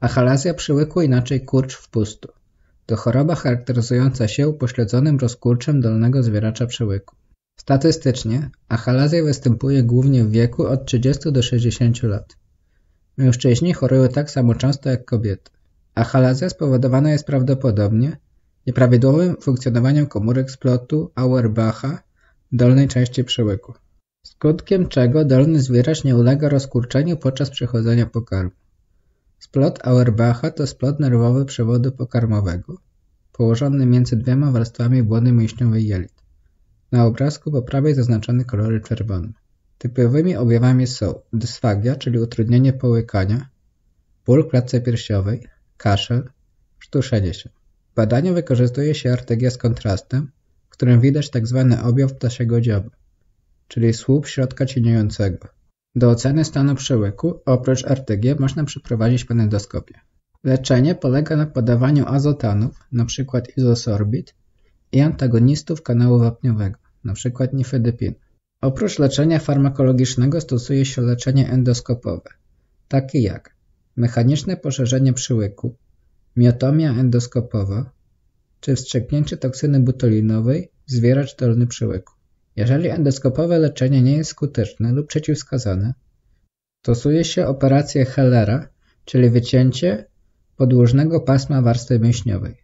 Achalazja przyłykła inaczej kurcz w pustu. To choroba charakteryzująca się upośledzonym rozkurczem dolnego zwieracza przełyku. Statystycznie achalazja występuje głównie w wieku od 30 do 60 lat. Mężczyźni chorują tak samo często jak kobiety. Achalazja spowodowana jest prawdopodobnie nieprawidłowym funkcjonowaniem komórek splotu Auerbacha w dolnej części przełyku, skutkiem czego dolny zwieracz nie ulega rozkurczeniu podczas przechodzenia pokarmu. Splot Auerbacha to splot nerwowy przewodu pokarmowego, położony między dwiema warstwami błony mięśniowej jelit. Na obrazku po prawej zaznaczone kolory czerwone. Typowymi objawami są dysfagia, czyli utrudnienie połykania, ból w klatce piersiowej, kaszel, sztuszenie się. W badaniu wykorzystuje się RTG z kontrastem, w którym widać tzw. objaw ptasiego dzioba, czyli słup środka cieniającego. Do oceny stanu przełyku oprócz RTG można przeprowadzić penedoskopię. Leczenie polega na podawaniu azotanów, np. izosorbit, i antagonistów kanału wapniowego, np. nifedipin. Oprócz leczenia farmakologicznego stosuje się leczenie endoskopowe, takie jak mechaniczne poszerzenie przełyku, miotomia endoskopowa czy wstrzyknięcie toksyny butylinowej w zwieracz dolny przełyku. Jeżeli endoskopowe leczenie nie jest skuteczne lub przeciwwskazane, stosuje się operację Hellera, czyli wycięcie podłużnego pasma warstwy mięśniowej.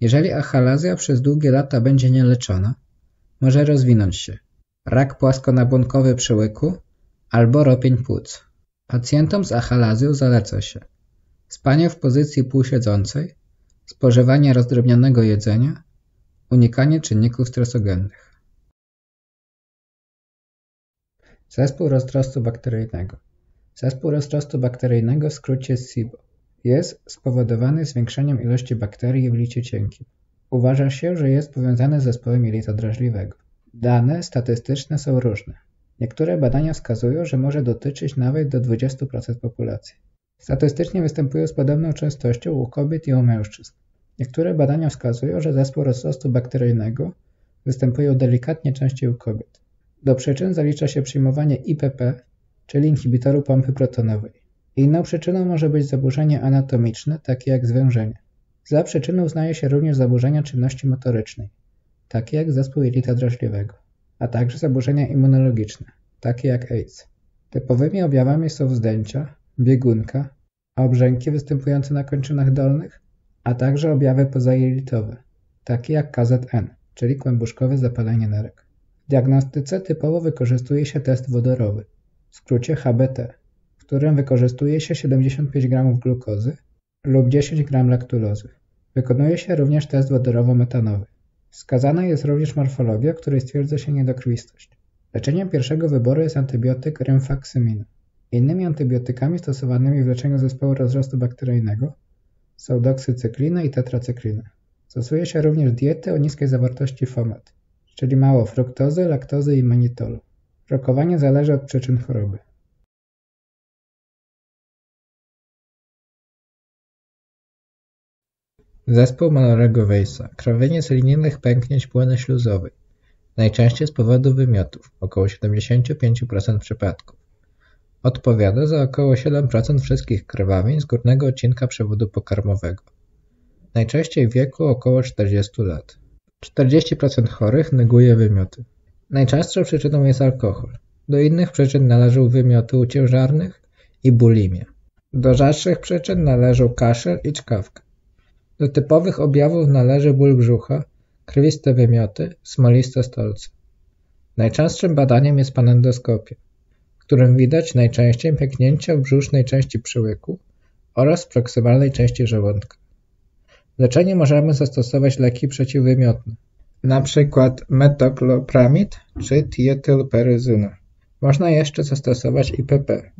Jeżeli achalazja przez długie lata będzie nieleczona, może rozwinąć się rak płaskonabłonkowy przełyku albo ropień płuc. Pacjentom z achalazją zaleca się spanie w pozycji półsiedzącej, spożywanie rozdrobnionego jedzenia, unikanie czynników stresogennych. Zespół rozrostu bakteryjnego. Zespół rozrostu bakteryjnego, w skrócie SIBO, jest spowodowany zwiększeniem ilości bakterii w licie cienkim. Uważa się, że jest powiązany z zespołem jelita drażliwego. Dane statystyczne są różne. Niektóre badania wskazują, że może dotyczyć nawet do 20% populacji. Statystycznie występują z podobną częstością u kobiet i u mężczyzn. Niektóre badania wskazują, że zespół rozrostu bakteryjnego występuje delikatnie częściej u kobiet. Do przyczyn zalicza się przyjmowanie IPP, czyli inhibitoru pompy protonowej. Inną przyczyną może być zaburzenie anatomiczne, takie jak zwężenie. Za przyczynę uznaje się również zaburzenia czynności motorycznej, takie jak zespół jelita drażliwego, a także zaburzenia immunologiczne, takie jak AIDS. Typowymi objawami są wzdęcia, biegunka, obrzęki występujące na kończynach dolnych, a także objawy pozajelitowe, takie jak KZN, czyli kłębuszkowe zapalenie nerek. W diagnostyce typowo wykorzystuje się test wodorowy, w skrócie HBT, w którym wykorzystuje się 75 g glukozy lub 10 g laktulozy. Wykonuje się również test wodorowo-metanowy. Wskazana jest również morfologia, której stwierdza się niedokrwistość. Leczeniem pierwszego wyboru jest antybiotyk rymfaksymina. Innymi antybiotykami stosowanymi w leczeniu zespołu rozrostu bakteryjnego są doksycyklina i tetracyklina. Stosuje się również diety o niskiej zawartości FOMAT, czyli mało fruktozy, laktozy i manitolu. Rokowanie zależy od przyczyn choroby. Zespół Mallarego-Weissa. Krwawienie z linijnych pęknięć płyny śluzowej. Najczęściej z powodu wymiotów, około 75% przypadków. Odpowiada za około 7% wszystkich krwawień z górnego odcinka przewodu pokarmowego. Najczęściej w wieku około 40 lat. 40% chorych neguje wymioty. Najczęstszą przyczyną jest alkohol. Do innych przyczyn należą wymioty u ciężarnych i bulimię. Do rzadszych przyczyn należą kaszel i czkawka. Do typowych objawów należy ból brzucha, krwiste wymioty, smoliste stolce. Najczęstszym badaniem jest panendoskopia, w którym widać najczęściej pęknięcia w brzusznej części przełyku oraz w proksymalnej części żołądka. W leczeniu możemy zastosować leki przeciwwymiotne, np. metoklopramid czy dietylperyzyna. Można jeszcze zastosować IPP,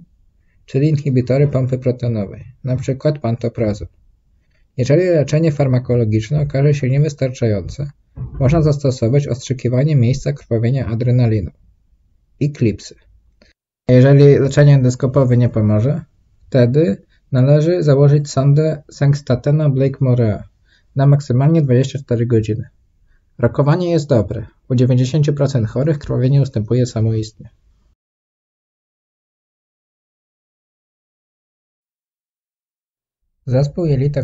czyli inhibitory pompy protonowej, np. pantoprazol. Jeżeli leczenie farmakologiczne okaże się niewystarczające, można zastosować ostrzykiwanie miejsca krwawienia adrenaliną i klipsy. A jeżeli leczenie endoskopowe nie pomoże, wtedy należy założyć sondę sengstatena Blakemora na maksymalnie 24 godziny. Rokowanie jest dobre. U 90% chorych krwawienie ustępuje samoistnie. Zespół jelita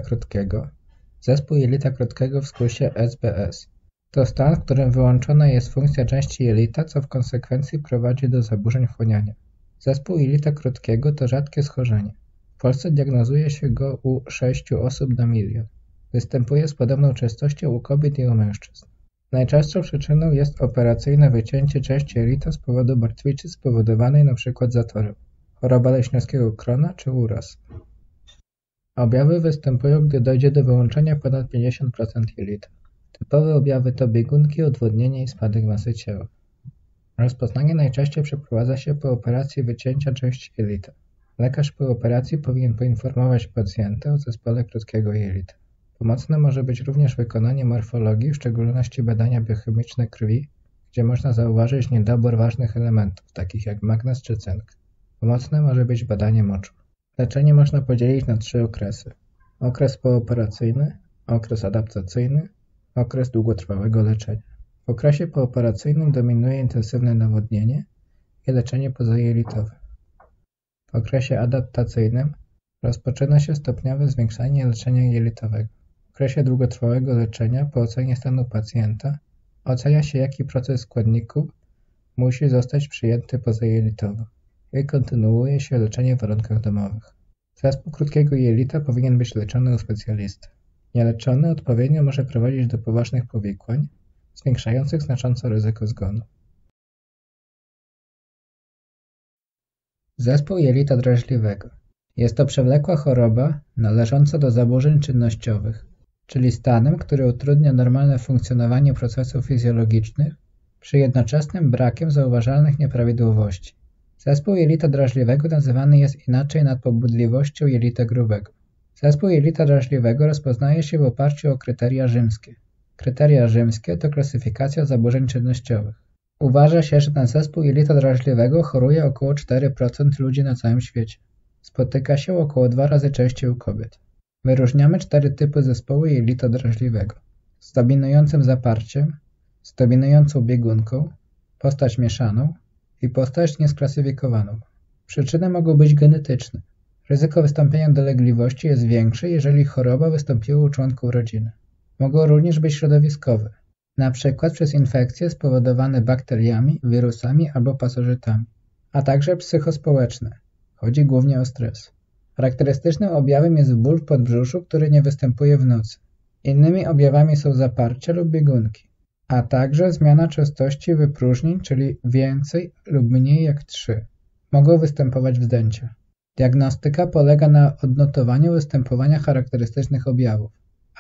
krótkiego w skrócie SBS to stan, w którym wyłączona jest funkcja części jelita, co w konsekwencji prowadzi do zaburzeń wchłaniania. Zespół jelita krótkiego to rzadkie schorzenie. W Polsce diagnozuje się go u 6 osób na milion. Występuje z podobną częstością u kobiet i u mężczyzn. Najczęstszą przyczyną jest operacyjne wycięcie części jelita z powodu martwicy spowodowanej np. zatorem, choroba leśniowskiego krona czy uraz. Objawy występują, gdy dojdzie do wyłączenia ponad 50% jelita. Typowe objawy to biegunki, odwodnienie i spadek masy ciała. Rozpoznanie najczęściej przeprowadza się po operacji wycięcia części jelita. Lekarz po operacji powinien poinformować pacjenta o zespole krótkiego jelita. Pomocne może być również wykonanie morfologii, w szczególności badania biochemiczne krwi, gdzie można zauważyć niedobór ważnych elementów, takich jak magnez czy cynk. Pomocne może być badanie moczu. Leczenie można podzielić na 3 okresy. Okres pooperacyjny, okres adaptacyjny, okres długotrwałego leczenia. W okresie pooperacyjnym dominuje intensywne nawodnienie i leczenie pozajelitowe. W okresie adaptacyjnym rozpoczyna się stopniowe zwiększanie leczenia jelitowego. W okresie długotrwałego leczenia po ocenie stanu pacjenta ocenia się, jaki proces składników musi zostać przyjęty pozajelitowo i kontynuuje się leczenie w warunkach domowych. Zespół krótkiego jelita powinien być leczony u specjalisty. Nieleczony odpowiednio może prowadzić do poważnych powikłań, zwiększających znacząco ryzyko zgonu. Zespół jelita drażliwego. Jest to przewlekła choroba należąca do zaburzeń czynnościowych, czyli stanem, który utrudnia normalne funkcjonowanie procesów fizjologicznych przy jednoczesnym brakiem zauważalnych nieprawidłowości. Zespół jelita drażliwego nazywany jest inaczej nadpobudliwością jelita grubego. Zespół jelita drażliwego rozpoznaje się w oparciu o kryteria rzymskie. Kryteria rzymskie to klasyfikacja zaburzeń czynnościowych. Uważa się, że na zespół jelita drażliwego choruje około 4% ludzi na całym świecie. Spotyka się około 2 razy częściej u kobiet. Wyróżniamy 4 typy zespołu jelita drażliwego. Z dominującym zaparciem, z dominującą biegunką, postać mieszaną i postać niesklasyfikowaną. Przyczyny mogą być genetyczne. Ryzyko wystąpienia dolegliwości jest większe, jeżeli choroba wystąpiła u członków rodziny. Mogą również być środowiskowe, np. przez infekcje spowodowane bakteriami, wirusami albo pasożytami, a także psychospołeczne. Chodzi głównie o stres. Charakterystycznym objawem jest ból w podbrzuszu, który nie występuje w nocy. Innymi objawami są zaparcie lub biegunki, a także zmiana częstości wypróżnień, czyli więcej lub mniej jak 3. Mogą występować wzdęcia. Diagnostyka polega na odnotowaniu występowania charakterystycznych objawów,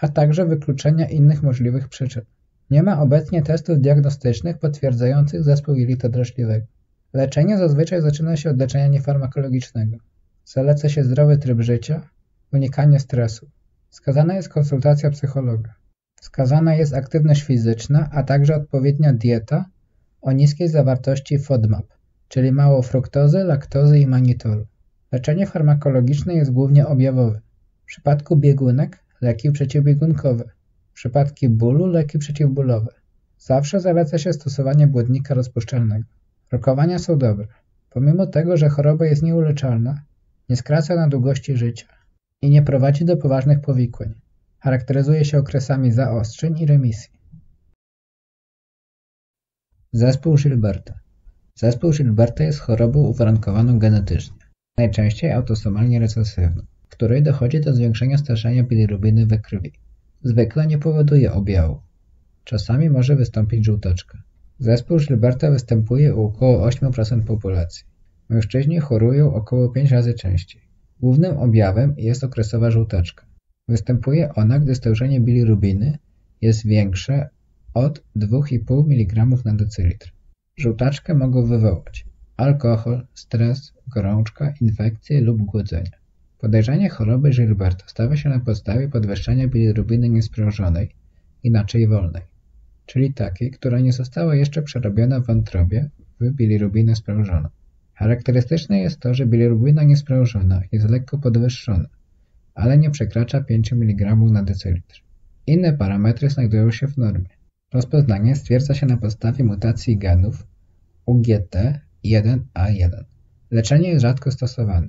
a także wykluczenia innych możliwych przyczyn. Nie ma obecnie testów diagnostycznych potwierdzających zespół jelita drażliwego. Leczenie zazwyczaj zaczyna się od leczenia niefarmakologicznego. Zaleca się zdrowy tryb życia, unikanie stresu. Wskazana jest konsultacja psychologa. Wskazana jest aktywność fizyczna, a także odpowiednia dieta o niskiej zawartości FODMAP, czyli mało fruktozy, laktozy i manitolu. Leczenie farmakologiczne jest głównie objawowe. W przypadku biegunek leki przeciwbiegunkowe, przypadki bólu leki przeciwbólowe. Zawsze zaleca się stosowanie błonnika rozpuszczalnego. Rokowania są dobre, pomimo tego, że choroba jest nieuleczalna, nie skraca na długości życia i nie prowadzi do poważnych powikłań. Charakteryzuje się okresami zaostrzeń i remisji. Zespół Gilberta. Zespół Gilberta jest chorobą uwarunkowaną genetycznie, najczęściej autosomalnie recesywną, w której dochodzi do zwiększenia starzenia bilirubiny we krwi. Zwykle nie powoduje objawów. Czasami może wystąpić żółtaczka. Zespół Gilberta występuje u około 8% populacji. Mężczyźni chorują około 5 razy częściej. Głównym objawem jest okresowa żółtaczka. Występuje ona, gdy stężenie bilirubiny jest większe od 2,5 mg na decylitr. Żółtaczkę mogą wywołać alkohol, stres, gorączka, infekcje lub głodzenie. Podejrzenie choroby Gilberta stawia się na podstawie podwyższenia bilirubiny niesprężonej, inaczej wolnej, czyli takiej, która nie została jeszcze przerobiona w wątrobie w bilirubinę sprężoną. Charakterystyczne jest to, że bilirubina niesprężona jest lekko podwyższona, ale nie przekracza 5 mg na decylitr. Inne parametry znajdują się w normie. Rozpoznanie stwierdza się na podstawie mutacji genów UGT1A1. Leczenie jest rzadko stosowane.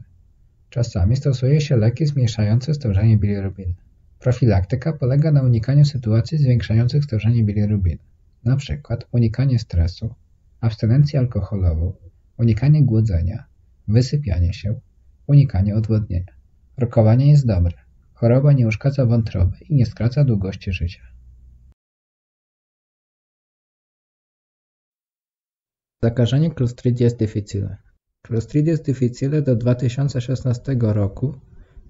Czasami stosuje się leki zmniejszające stężenie bilirubiny. Profilaktyka polega na unikaniu sytuacji zwiększających stężenie bilirubiny, np. unikanie stresu, abstynencję alkoholową, unikanie głodzenia, wysypianie się, unikanie odwodnienia. Rokowanie jest dobre. Choroba nie uszkadza wątroby i nie skraca długości życia. Zakażenie Clostridium difficile. Clostridium difficile do 2016 roku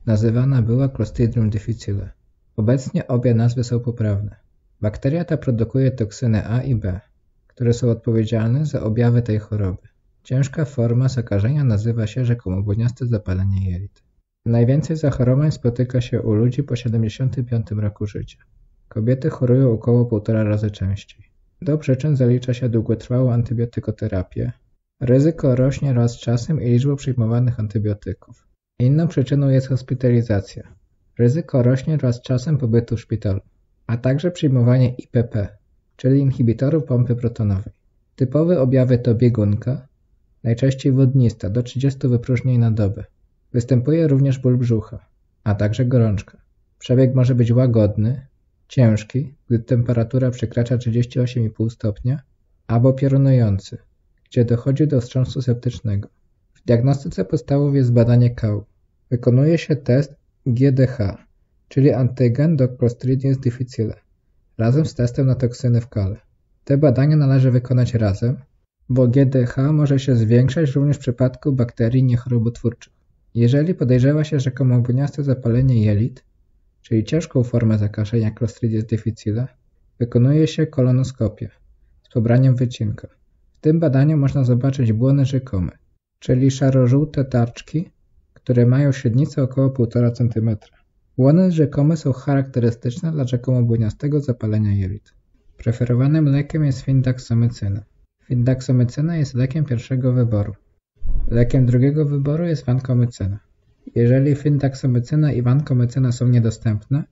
nazywana była Clostridium difficile. Obecnie obie nazwy są poprawne. Bakteria ta produkuje toksyny A i B, które są odpowiedzialne za objawy tej choroby. Ciężka forma zakażenia nazywa się rzekomo błoniaste zapalenie jelit. Najwięcej zachorowań spotyka się u ludzi po 75 roku życia. Kobiety chorują około 1,5 razy częściej. Do przyczyn zalicza się długotrwałą antybiotykoterapię. Ryzyko rośnie wraz z czasem i liczbą przyjmowanych antybiotyków. Inną przyczyną jest hospitalizacja. Ryzyko rośnie wraz z czasem pobytu w szpitalu, a także przyjmowanie IPP, czyli inhibitorów pompy protonowej. Typowe objawy to biegunka, najczęściej wodnista, do 30 wypróżnień na dobę. Występuje również ból brzucha, a także gorączka. Przebieg może być łagodny, ciężki, gdy temperatura przekracza 38,5 stopnia, albo piorunujący, gdzie dochodzi do wstrząsu septycznego. W diagnostyce podstawą jest badanie kału. Wykonuje się test GDH, czyli antygen do Clostridium difficile, razem z testem na toksyny w kale. Te badania należy wykonać razem, bo GDH może się zwiększać również w przypadku bakterii niechorobotwórczych. Jeżeli podejrzewa się rzekomo błoniaste zapalenie jelit, czyli ciężką formę zakażenia Clostridium difficile, wykonuje się kolonoskopię z pobraniem wycinka. W tym badaniu można zobaczyć błony rzekome, czyli szaro-żółte tarczki, które mają średnicę około 1,5 cm. Błony rzekome są charakterystyczne dla rzekomo błoniastego zapalenia jelit. Preferowanym lekiem jest findaksomycyna. Findaksomycyna jest lekiem pierwszego wyboru. Lekiem drugiego wyboru jest vankomycyna. Jeżeli findaksomycyna i vankomycyna są niedostępne,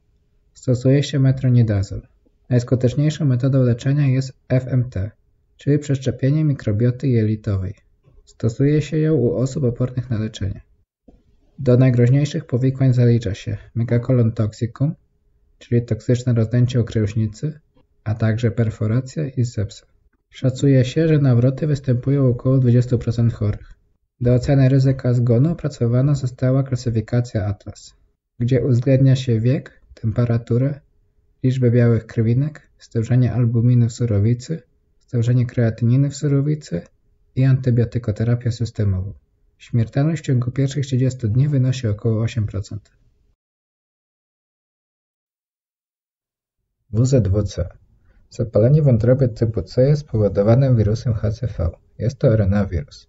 stosuje się metronidazol. Najskuteczniejszą metodą leczenia jest FMT, czyli przeszczepienie mikrobioty jelitowej. Stosuje się ją u osób opornych na leczenie. Do najgroźniejszych powikłań zalicza się megacolon toxicum, czyli toksyczne rozdęcie okrusznicy, a także perforacja i sepsa. Szacuje się, że nawroty występują około 20% chorych. Do oceny ryzyka zgonu opracowana została klasyfikacja ATLAS, gdzie uwzględnia się wiek, temperaturę, liczbę białych krwinek, stężenie albuminy w surowicy, stężenie kreatyniny w surowicy i antybiotykoterapię systemową. Śmiertelność w ciągu pierwszych 30 dni wynosi około 8%. WZWC. Zapalenie wątroby typu C jest spowodowane wirusem HCV. Jest to RNA-wirus.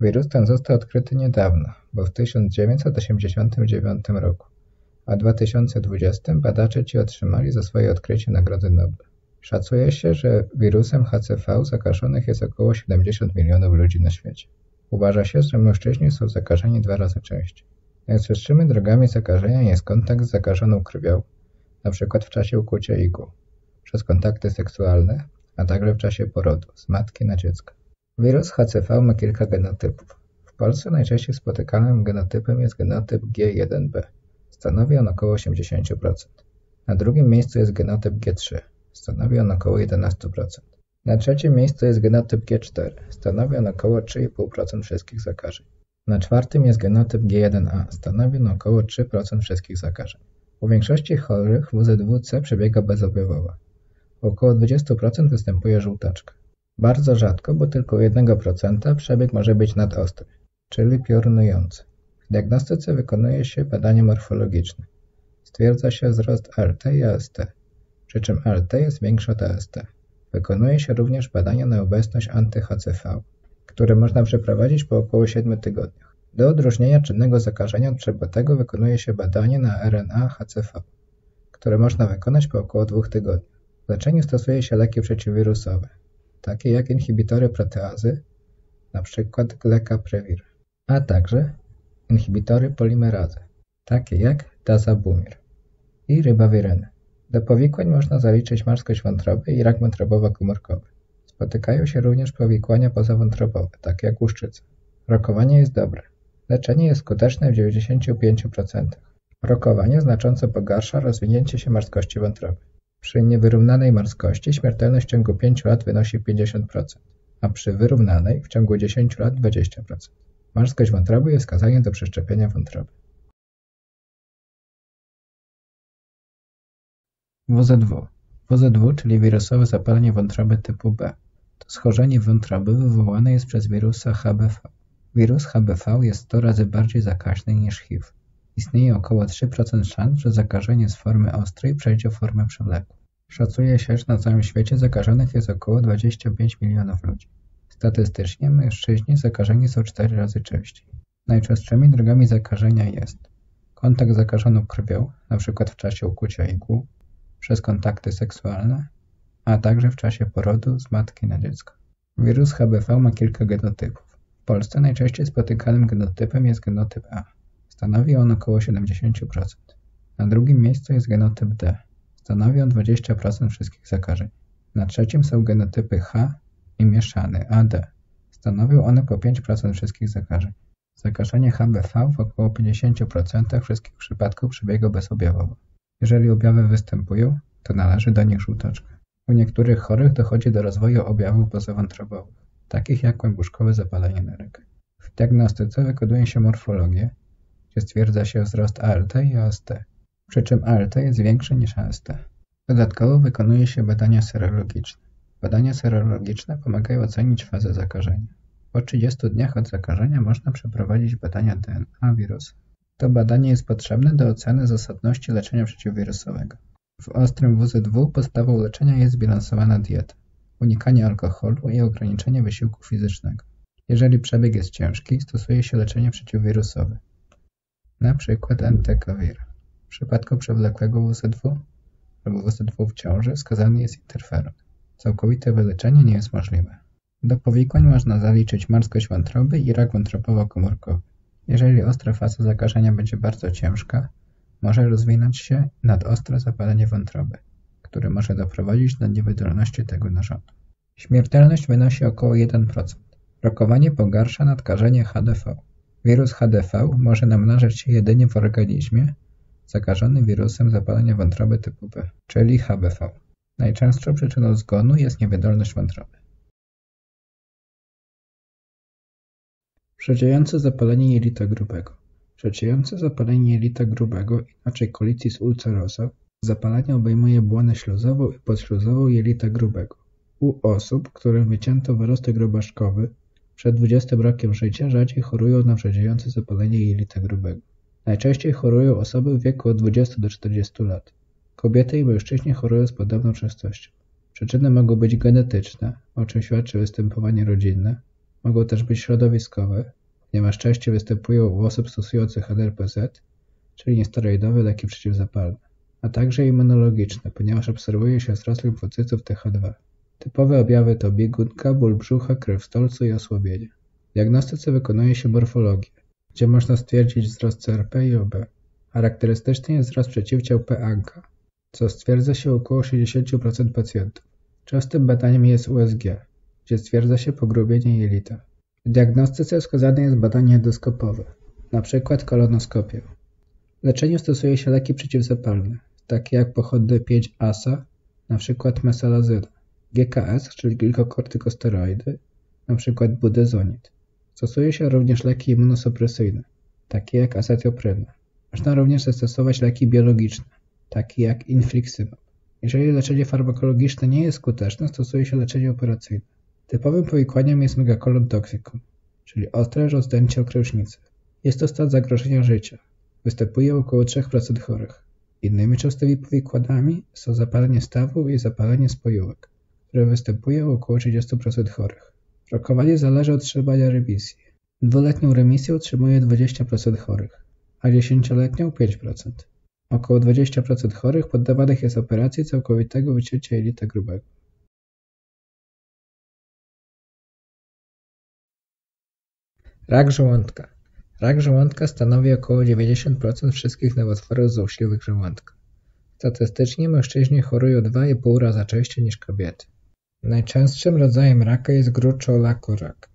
Wirus ten został odkryty niedawno, bo w 1989 roku, a w 2020 badacze ci otrzymali za swoje odkrycie Nagrody Nobla. Szacuje się, że wirusem HCV zakażonych jest około 70 milionów ludzi na świecie. Uważa się, że mężczyźni są zakażeni 2 razy częściej. Najczęstszymi drogami zakażenia jest kontakt z zakażoną krwią, np. w czasie ukłucia igłą, przez kontakty seksualne, a także w czasie porodu, z matki na dziecko. Wirus HCV ma kilka genotypów. W Polsce najczęściej spotykanym genotypem jest genotyp G1b. Stanowi on około 80%. Na drugim miejscu jest genotyp G3. Stanowi on około 11%. Na trzecim miejscu jest genotyp G4. Stanowi on około 3,5% wszystkich zakażeń. Na czwartym jest genotyp G1a. Stanowi on około 3% wszystkich zakażeń. U większości chorych WZWC przebiega bezobjawowo. Około 20% występuje żółtaczka. Bardzo rzadko, bo tylko u 1% przebieg może być nadostry, czyli piorunujący. W diagnostyce wykonuje się badanie morfologiczne. Stwierdza się wzrost LT i AST, przy czym LT jest większe od AST. Wykonuje się również badania na obecność anty-HCV, które można przeprowadzić po około 7 tygodniach. Do odróżnienia czynnego zakażenia od przebłatego wykonuje się badanie na RNA-HCV, które można wykonać po około 2 tygodniach. W leczeniu stosuje się leki przeciwwirusowe, takie jak inhibitory proteazy, np. Glecaprevir, a także inhibitory polimerazy, takie jak dazabumir i rybawiryny. Do powikłań można zaliczyć marskość wątroby i rak wątrobowo-komórkowy. Spotykają się również powikłania pozawątrobowe, takie jak łuszczyca. Rokowanie jest dobre. Leczenie jest skuteczne w 95%. Rokowanie znacząco pogarsza rozwinięcie się marskości wątroby. Przy niewyrównanej marskości śmiertelność w ciągu 5 lat wynosi 50%, a przy wyrównanej w ciągu 10 lat 20%. Marskość wątroby jest wskazaniem do przeszczepienia wątroby. WZW. WZW, czyli wirusowe zapalenie wątroby typu B. To schorzenie wątroby wywołane jest przez wirusa HBV. Wirus HBV jest 100 razy bardziej zakaźny niż HIV. Istnieje około 3% szans, że zakażenie z formy ostrej przejdzie w formę przewlekłą. Szacuje się, że na całym świecie zakażonych jest około 25 milionów ludzi. Statystycznie mężczyźni zakażeni są 4 razy częściej. Najczęstszymi drogami zakażenia jest kontakt z zakażoną krwią, np. w czasie ukłucia igłą, przez kontakty seksualne, a także w czasie porodu z matki na dziecko. Wirus HBV ma kilka genotypów. W Polsce najczęściej spotykanym genotypem jest genotyp A. Stanowi on około 70%. Na drugim miejscu jest genotyp D. Stanowi on 20% wszystkich zakażeń. Na trzecim są genotypy H i mieszany AD. Stanowią one po 5% wszystkich zakażeń. Zakażenie HBV w około 50% wszystkich przypadków przebiega bezobjawowo. Jeżeli objawy występują, to należy do nich żółtaczka. U niektórych chorych dochodzi do rozwoju objawów pozawątrobowych, takich jak kłębuszkowe zapalenie nerek. W diagnostyce wykoduje się morfologię, gdzie stwierdza się wzrost ALT i AST, przy czym ALT jest większy niż AST. Dodatkowo wykonuje się badania serologiczne. Badania serologiczne pomagają ocenić fazę zakażenia. Po 30 dniach od zakażenia można przeprowadzić badania DNA wirusa. To badanie jest potrzebne do oceny zasadności leczenia przeciwwirusowego. W ostrym WZW podstawą leczenia jest zbilansowana dieta, unikanie alkoholu i ograniczenie wysiłku fizycznego. Jeżeli przebieg jest ciężki, stosuje się leczenie przeciwwirusowe, np. entecavir. W przypadku przewlekłego WZW lub WZW w ciąży wskazany jest interferon. Całkowite wyleczenie nie jest możliwe. Do powikłań można zaliczyć marskość wątroby i rak wątrobowo-komórkowy. Jeżeli ostra faza zakażenia będzie bardzo ciężka, może rozwinąć się nadostre zapalenie wątroby, które może doprowadzić do niewydolności tego narządu. Śmiertelność wynosi około 1%. Rokowanie pogarsza nadkażenie HDV. Wirus HDV może namnażać się jedynie w organizmie zakażonym wirusem zapalenia wątroby typu B, czyli HBV. Najczęstszą przyczyną zgonu jest niewydolność wątroby. Przedziejące zapalenie jelita grubego. Przedziejące zapalenie jelita grubego, inaczej colitis ulcerosa, zapalenie obejmuje błonę śluzową i podśluzową jelita grubego. U osób, którym wycięto wyrostek grubaszkowy, przed 20 rokiem życia rzadziej chorują na przedziejące zapalenie jelita grubego. Najczęściej chorują osoby w wieku od 20 do 40 lat. Kobiety i mężczyźni chorują z podobną częstością. Przyczyny mogą być genetyczne, o czym świadczy występowanie rodzinne, mogą też być środowiskowe, ponieważ częściej występują u osób stosujących NRPZ, czyli niesteroidowe leki przeciwzapalne, a także immunologiczne, ponieważ obserwuje się wzrost limfocytów TH2. Typowe objawy to biegunka, ból brzucha, krew w stolcu i osłabienie. W diagnostyce wykonuje się morfologię, gdzie można stwierdzić wzrost CRP i OB. Charakterystyczny jest wzrost przeciwciał PANKA, co stwierdza się około 60% pacjentów. Częstym badaniem jest USG, gdzie stwierdza się pogrubienie jelita. W diagnostyce wskazane jest badanie endoskopowe, np. kolonoskopię. W leczeniu stosuje się leki przeciwzapalne, takie jak pochodne 5-ASA, np. mesalazyna, GKS, czyli glikokortykosteroidy, np. budezonid. Stosuje się również leki immunosupresyjne, takie jak asetyopryna. Można również zastosować leki biologiczne, takie jak infliximab. Jeżeli leczenie farmakologiczne nie jest skuteczne, stosuje się leczenie operacyjne. Typowym powikłaniem jest megakolon toxikum, czyli ostre rozdęcie okrężnicy. Jest to stan zagrożenia życia. Występuje około 3% chorych. Innymi częstymi powikłaniami są zapalenie stawów i zapalenie spojówek, które występuje około 30% chorych. Rokowanie zależy od utrzymania remisji. Dwuletnią remisję utrzymuje 20% chorych, a 10-letnią 5%. Około 20% chorych poddawanych jest operacji całkowitego wycięcia jelita grubego. Rak żołądka. Rak żołądka stanowi około 90% wszystkich nowotworów złośliwych żołądka. Statystycznie mężczyźni chorują 2,5 razy częściej niż kobiety. Najczęstszym rodzajem raka jest gruczołakorak,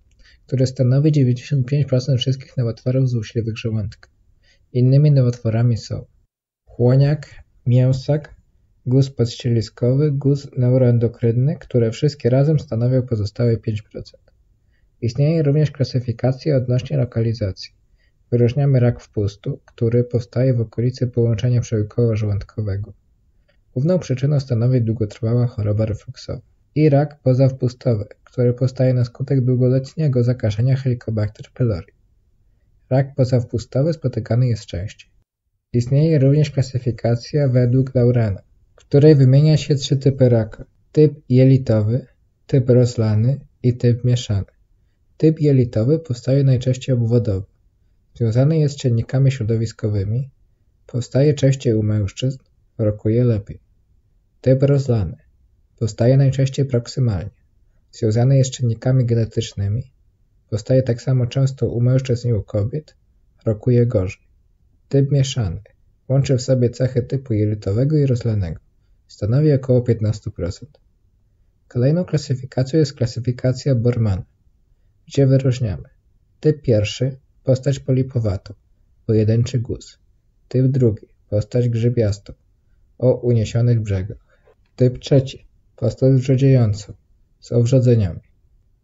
które stanowi 95% wszystkich nowotworów złośliwych żołądka. Innymi nowotworami są chłoniak, mięsak, guz podścieliskowy, guz neuroendokrynny, które wszystkie razem stanowią pozostałe 5%. Istnieje również klasyfikacja odnośnie lokalizacji. Wyróżniamy rak wpustu, który powstaje w okolicy połączenia przełykowo-żołądkowego. Główną przyczyną stanowi długotrwała choroba refluksowa. I rak pozawpustowy, który powstaje na skutek długoletniego zakażenia Helicobacter pylori. Rak pozawpustowy spotykany jest częściej. Istnieje również klasyfikacja według Laurana, w której wymienia się 3 typy raka. Typ jelitowy, typ roslany i typ mieszany. Typ jelitowy powstaje najczęściej obwodowo. Związany jest z czynnikami środowiskowymi. Powstaje częściej u mężczyzn, rokuje lepiej. Typ roslany. Powstaje najczęściej proksymalnie. Związany jest z czynnikami genetycznymi. Powstaje tak samo często u mężczyzn i u kobiet. Rokuje gorzej. Typ mieszany. Łączy w sobie cechy typu jelitowego i roslanego. Stanowi około 15%. Kolejną klasyfikacją jest klasyfikacja Bormana, gdzie wyróżniamy typ pierwszy, postać polipowatą, pojedynczy guz. Typ drugi, postać grzybiastą, o uniesionych brzegach. Typ trzeci, postać brzodziejącą, z owrzodzeniami.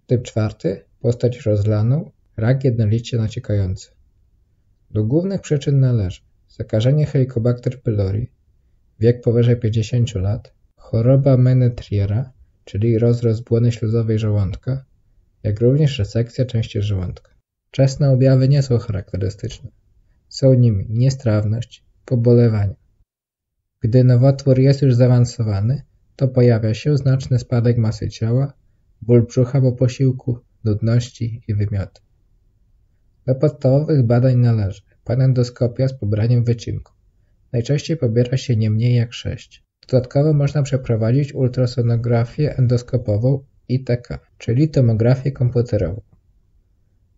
Typ czwarty, postać rozlaną, rak jednolicie naciekający. Do głównych przyczyn należy zakażenie Helicobacter pylori, wiek powyżej 50 lat, choroba Menetriera, czyli rozrost błony śluzowej żołądka, jak również resekcja części żołądka. Wczesne objawy nie są charakterystyczne. Są nimi niestrawność, pobolewanie. Gdy nowotwór jest już zaawansowany, to pojawia się znaczny spadek masy ciała, ból brzucha po posiłku, nudności i wymioty. Do podstawowych badań należy panendoskopia z pobraniem wycinku. Najczęściej pobiera się nie mniej jak 6. Dodatkowo można przeprowadzić ultrasonografię endoskopową ITK, czyli tomografię komputerową.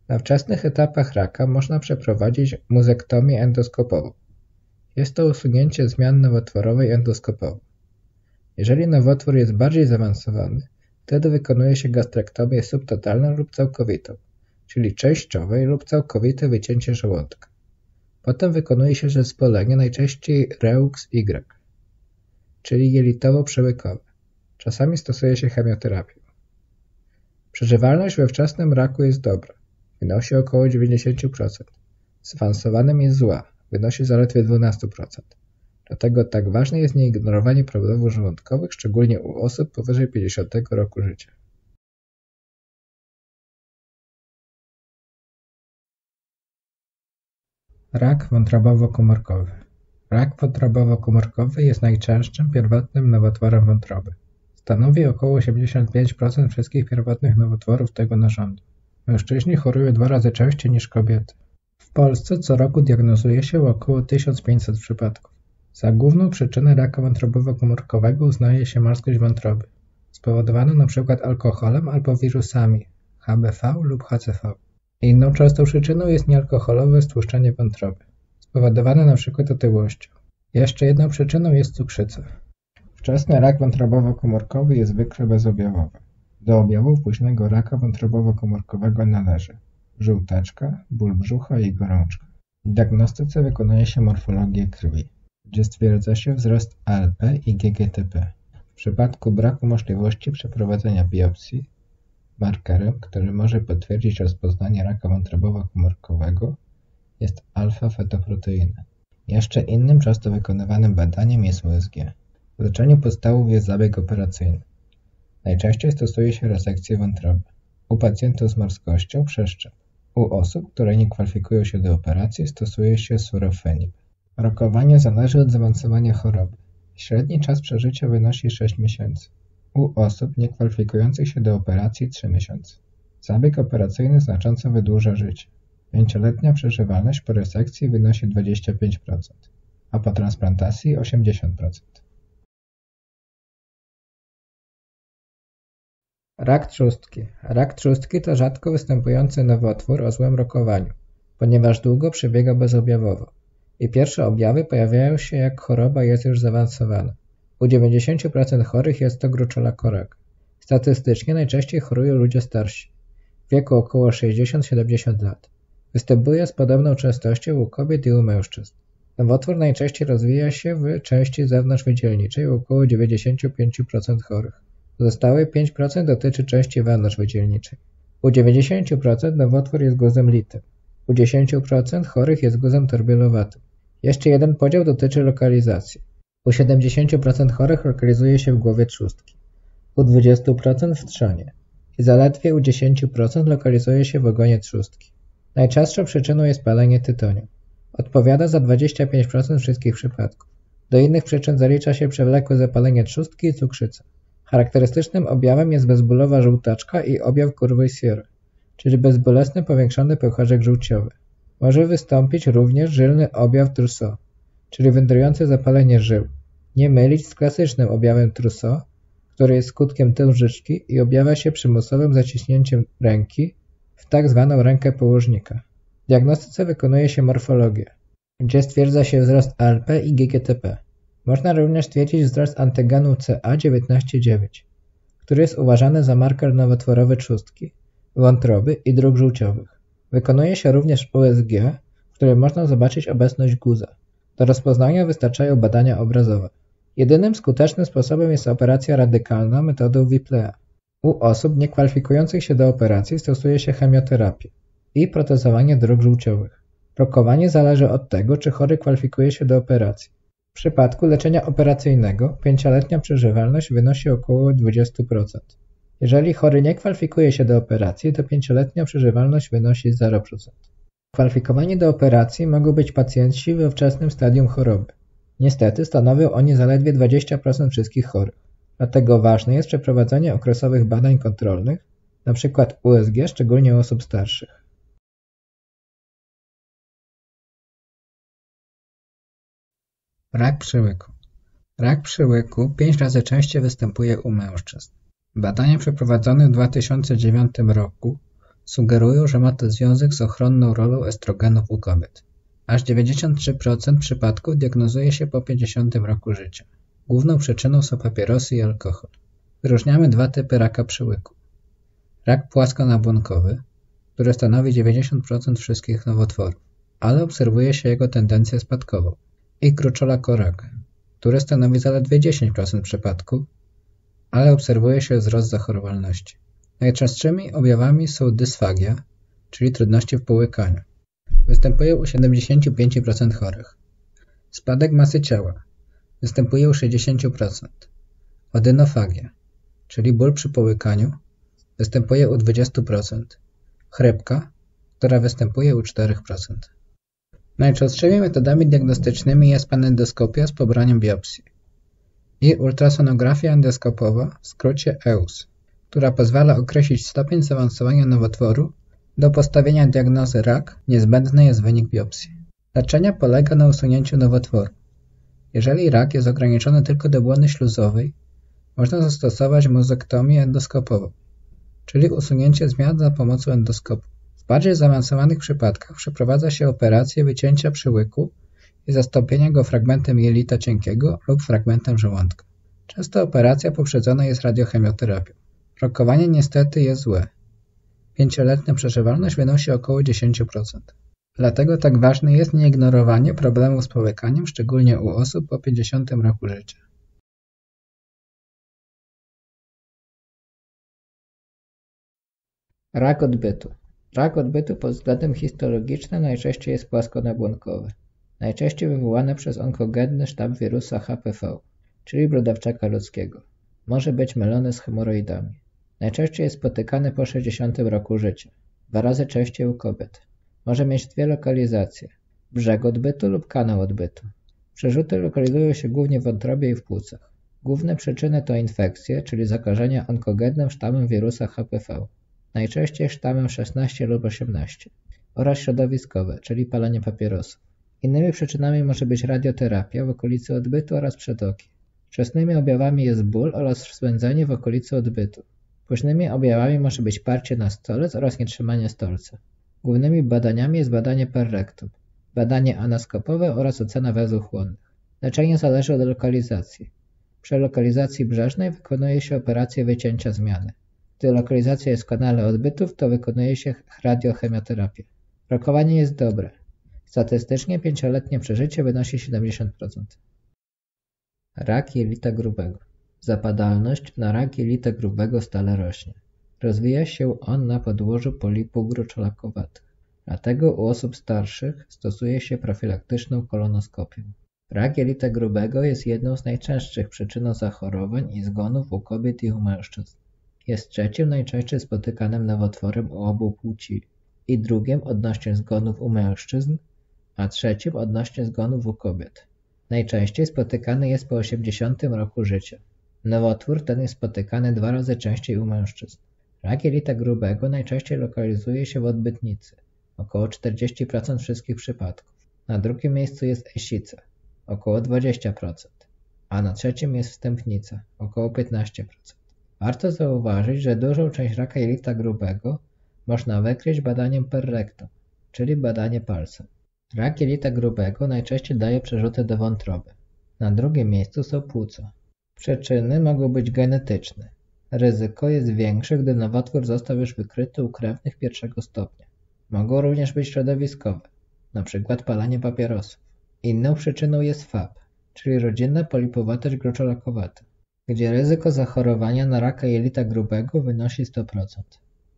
Na wczesnych etapach raka można przeprowadzić muzektomię endoskopową. Jest to usunięcie zmian nowotworowej endoskopowo. Jeżeli nowotwór jest bardziej zaawansowany, wtedy wykonuje się gastrektomię subtotalną lub całkowitą, czyli częściowe lub całkowite wycięcie żołądka. Potem wykonuje się zespolenie, najczęściej REUX-Y, czyli jelitowo-przełykowe. Czasami stosuje się chemioterapię. Przeżywalność we wczesnym raku jest dobra. Wynosi około 90%. W zaawansowanym jest zła. Wynosi zaledwie 12%. Dlatego tak ważne jest nieignorowanie problemów żołądkowych, szczególnie u osób powyżej 50 roku życia. Rak wątrobowo-komórkowy. Rak wątrobowo-komórkowy jest najczęstszym pierwotnym nowotworem wątroby. Stanowi około 85% wszystkich pierwotnych nowotworów tego narządu. Mężczyźni chorują 2 razy częściej niż kobiety. W Polsce co roku diagnozuje się około 1500 przypadków. Za główną przyczynę raka wątrobowo-komórkowego uznaje się marskość wątroby, spowodowaną np. alkoholem albo wirusami HBV lub HCV. Inną częstą przyczyną jest niealkoholowe stłuszczenie wątroby, spowodowane np. otyłością. Jeszcze jedną przyczyną jest cukrzyca. Wczesny rak wątrobowo-komórkowy jest zwykle bezobjawowy. Do objawów późnego raka wątrobowo-komórkowego należy żółteczka, ból brzucha i gorączka. W diagnostyce wykonuje się morfologię krwi, gdzie stwierdza się wzrost ALP i GGTP. W przypadku braku możliwości przeprowadzenia biopsji, markerem, który może potwierdzić rozpoznanie raka wątrobowo-komórkowego, jest alfa-fetoproteina. Jeszcze innym często wykonywanym badaniem jest USG. W leczeniu podstawów jest zabieg operacyjny. Najczęściej stosuje się resekcję wątroby. U pacjentów z marskością przeszczep. U osób, które nie kwalifikują się do operacji, stosuje się surofenib. Rokowanie zależy od zaawansowania choroby. Średni czas przeżycia wynosi 6 miesięcy. U osób niekwalifikujących się do operacji 3 miesiące. Zabieg operacyjny znacząco wydłuża życie. 5-letnia przeżywalność po resekcji wynosi 25%, a po transplantacji 80%. Rak trzustki. Rak trzustki to rzadko występujący nowotwór o złym rokowaniu, ponieważ długo przebiega bezobjawowo i pierwsze objawy pojawiają się, jak choroba jest już zaawansowana. U 90% chorych jest to gruczola korak. Statystycznie najczęściej chorują ludzie starsi. w wieku około 60-70 lat. Występuje z podobną częstością u kobiet i u mężczyzn. Nowotwór najczęściej rozwija się w części zewnątrzwydzielniczej u około 95% chorych. Pozostałe 5% dotyczy części wewnątrzwydzielniczej. U 90% nowotwór jest guzem litym. U 10% chorych jest guzem torbielowatym. Jeszcze jeden podział dotyczy lokalizacji. U 70% chorych lokalizuje się w głowie trzustki, u 20% w trzonie i zaledwie u 10% lokalizuje się w ogonie trzustki. Najczęstszą przyczyną jest palenie tytoniu. Odpowiada za 25% wszystkich przypadków. Do innych przyczyn zalicza się przewlekłe zapalenie trzustki i cukrzyca. Charakterystycznym objawem jest bezbólowa żółtaczka i objaw kurwy Siery, czyli bezbolesny powiększony pęcherzek żółciowy. Może wystąpić również żylny objaw Trousseau, czyli wędrujące zapalenie żył. Nie mylić z klasycznym objawem Trousseau, który jest skutkiem tężyczki i objawia się przymusowym zaciśnięciem ręki w tak zwaną rękę położnika. W diagnostyce wykonuje się morfologię, gdzie stwierdza się wzrost ALP i GGTP. Można również stwierdzić wzrost antygenu CA19-9, który jest uważany za marker nowotworowy trzustki, wątroby i dróg żółciowych. Wykonuje się również USG, w którym można zobaczyć obecność guza. Do rozpoznania wystarczają badania obrazowe. Jedynym skutecznym sposobem jest operacja radykalna metodą Wiplea. U osób niekwalifikujących się do operacji stosuje się chemioterapię i protezowanie dróg żółciowych. Rokowanie zależy od tego, czy chory kwalifikuje się do operacji. W przypadku leczenia operacyjnego 5-letnia przeżywalność wynosi około 20%. Jeżeli chory nie kwalifikuje się do operacji, to 5-letnia przeżywalność wynosi 0%. Kwalifikowani do operacji mogą być pacjenci we wczesnym stadium choroby. Niestety stanowią oni zaledwie 20% wszystkich chorych. Dlatego ważne jest przeprowadzenie okresowych badań kontrolnych, np. USG, szczególnie u osób starszych. Rak przyłyku. Rak przyłyku 5 razy częściej występuje u mężczyzn. Badania przeprowadzone w 2009 roku sugerują, że ma to związek z ochronną rolą estrogenów u kobiet. Aż 93% przypadków diagnozuje się po 50 roku życia. Główną przyczyną są papierosy i alkohol. Wyróżniamy dwa typy raka przyłyku. Rak płaskonabłonkowy, który stanowi 90% wszystkich nowotworów, ale obserwuje się jego tendencję spadkową. I kruczolakorak, który stanowi zaledwie 10% przypadków, ale obserwuje się wzrost zachorowalności. Najczęstszymi objawami są dysfagia, czyli trudności w połykaniu. Występuje u 75% chorych. Spadek masy ciała. Występuje u 60%. Adynofagia, czyli ból przy połykaniu. Występuje u 20%. Chrypka, która występuje u 4%. Najczęstszymi metodami diagnostycznymi jest panendoskopia z pobraniem biopsji i ultrasonografia endoskopowa, w skrócie EUS, która pozwala określić stopień zaawansowania nowotworu. Do postawienia diagnozy rak niezbędny jest wynik biopsji. Leczenie polega na usunięciu nowotworu. Jeżeli rak jest ograniczony tylko do błony śluzowej, można zastosować mozektomię endoskopową, czyli usunięcie zmian za pomocą endoskopu. W bardziej zaawansowanych przypadkach przeprowadza się operację wycięcia przyłyku i zastąpienia go fragmentem jelita cienkiego lub fragmentem żołądka. Często operacja poprzedzona jest radiochemioterapią. Rokowanie niestety jest złe. 5-letnia przeżywalność wynosi około 10%. Dlatego tak ważne jest nieignorowanie problemów z połykaniem, szczególnie u osób po 50 roku życia. Rak odbytu. Rak odbytu pod względem histologicznym najczęściej jest płaskonabłonkowy, najczęściej wywołany przez onkogenny sztab wirusa HPV, czyli brodawczaka ludzkiego. Może być mylony z hemoroidami. Najczęściej jest spotykany po 60 roku życia, 2 razy częściej u kobiet. Może mieć dwie lokalizacje, brzeg odbytu lub kanał odbytu. Przerzuty lokalizują się głównie w wątrobie i w płucach. Główne przyczyny to infekcje, czyli zakażenia onkogennym sztamem wirusa HPV, najczęściej sztamem 16 lub 18, oraz środowiskowe, czyli palenie papierosów. Innymi przyczynami może być radioterapia w okolicy odbytu oraz przetoki. Wczesnymi objawami jest ból oraz swędzenie w okolicy odbytu. Późnymi objawami może być parcie na stolec oraz nietrzymanie stolca. Głównymi badaniami jest badanie per rectum, badanie anaskopowe oraz ocena węzłów chłonnych. Leczenie zależy od lokalizacji. Przy lokalizacji brzeżnej wykonuje się operację wycięcia zmiany. Gdy lokalizacja jest w kanale odbytów, to wykonuje się radiochemioterapię. Rokowanie jest dobre. Statystycznie 5-letnie przeżycie wynosi 70%. Rak jelita grubego. Zapadalność na rak jelita grubego stale rośnie. Rozwija się on na podłożu polipów gruczołakowatych. Dlatego u osób starszych stosuje się profilaktyczną kolonoskopię. Rak jelita grubego jest jedną z najczęstszych przyczyn zachorowań i zgonów u kobiet i u mężczyzn. Jest trzecim najczęściej spotykanym nowotworem u obu płci i drugim odnośnie zgonów u mężczyzn, a trzecim odnośnie zgonów u kobiet. Najczęściej spotykany jest po 80 roku życia. Nowotwór ten jest spotykany 2 razy częściej u mężczyzn. Rak jelita grubego najczęściej lokalizuje się w odbytnicy, około 40% wszystkich przypadków. Na drugim miejscu jest esica, około 20%, a na trzecim jest wstępnica, około 15%. Warto zauważyć, że dużą część raka jelita grubego można wykryć badaniem perrektum, czyli badanie palcem. Rak jelita grubego najczęściej daje przerzuty do wątroby. Na drugim miejscu są płuca. Przyczyny mogą być genetyczne. Ryzyko jest większe, gdy nowotwór został już wykryty u krewnych pierwszego stopnia. Mogą również być środowiskowe, np. palenie papierosów. Inną przyczyną jest FAP, czyli rodzinna polipowatość gruczołakowata, gdzie ryzyko zachorowania na raka jelita grubego wynosi 100%.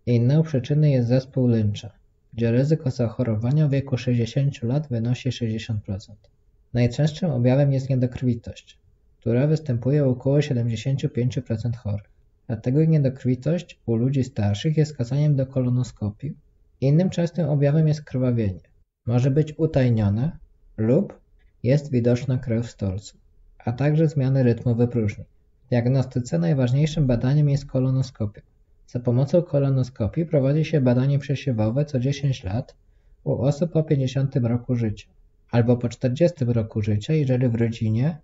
Inną przyczyną jest zespół Lyncha, gdzie ryzyko zachorowania w wieku 60 lat wynosi 60%. Najczęstszym objawem jest niedokrwitość, która występuje u około 75% chorych. Dlatego niedokrwitość u ludzi starszych jest skazaniem do kolonoskopii. Innym częstym objawem jest krwawienie. Może być utajnione lub jest widoczna krew w stolcu, a także zmiany rytmu wypróżnień. W diagnostyce najważniejszym badaniem jest kolonoskopia. Za pomocą kolonoskopii prowadzi się badanie przesiewowe co 10 lat u osób po 50 roku życia albo po 40 roku życia, jeżeli w rodzinie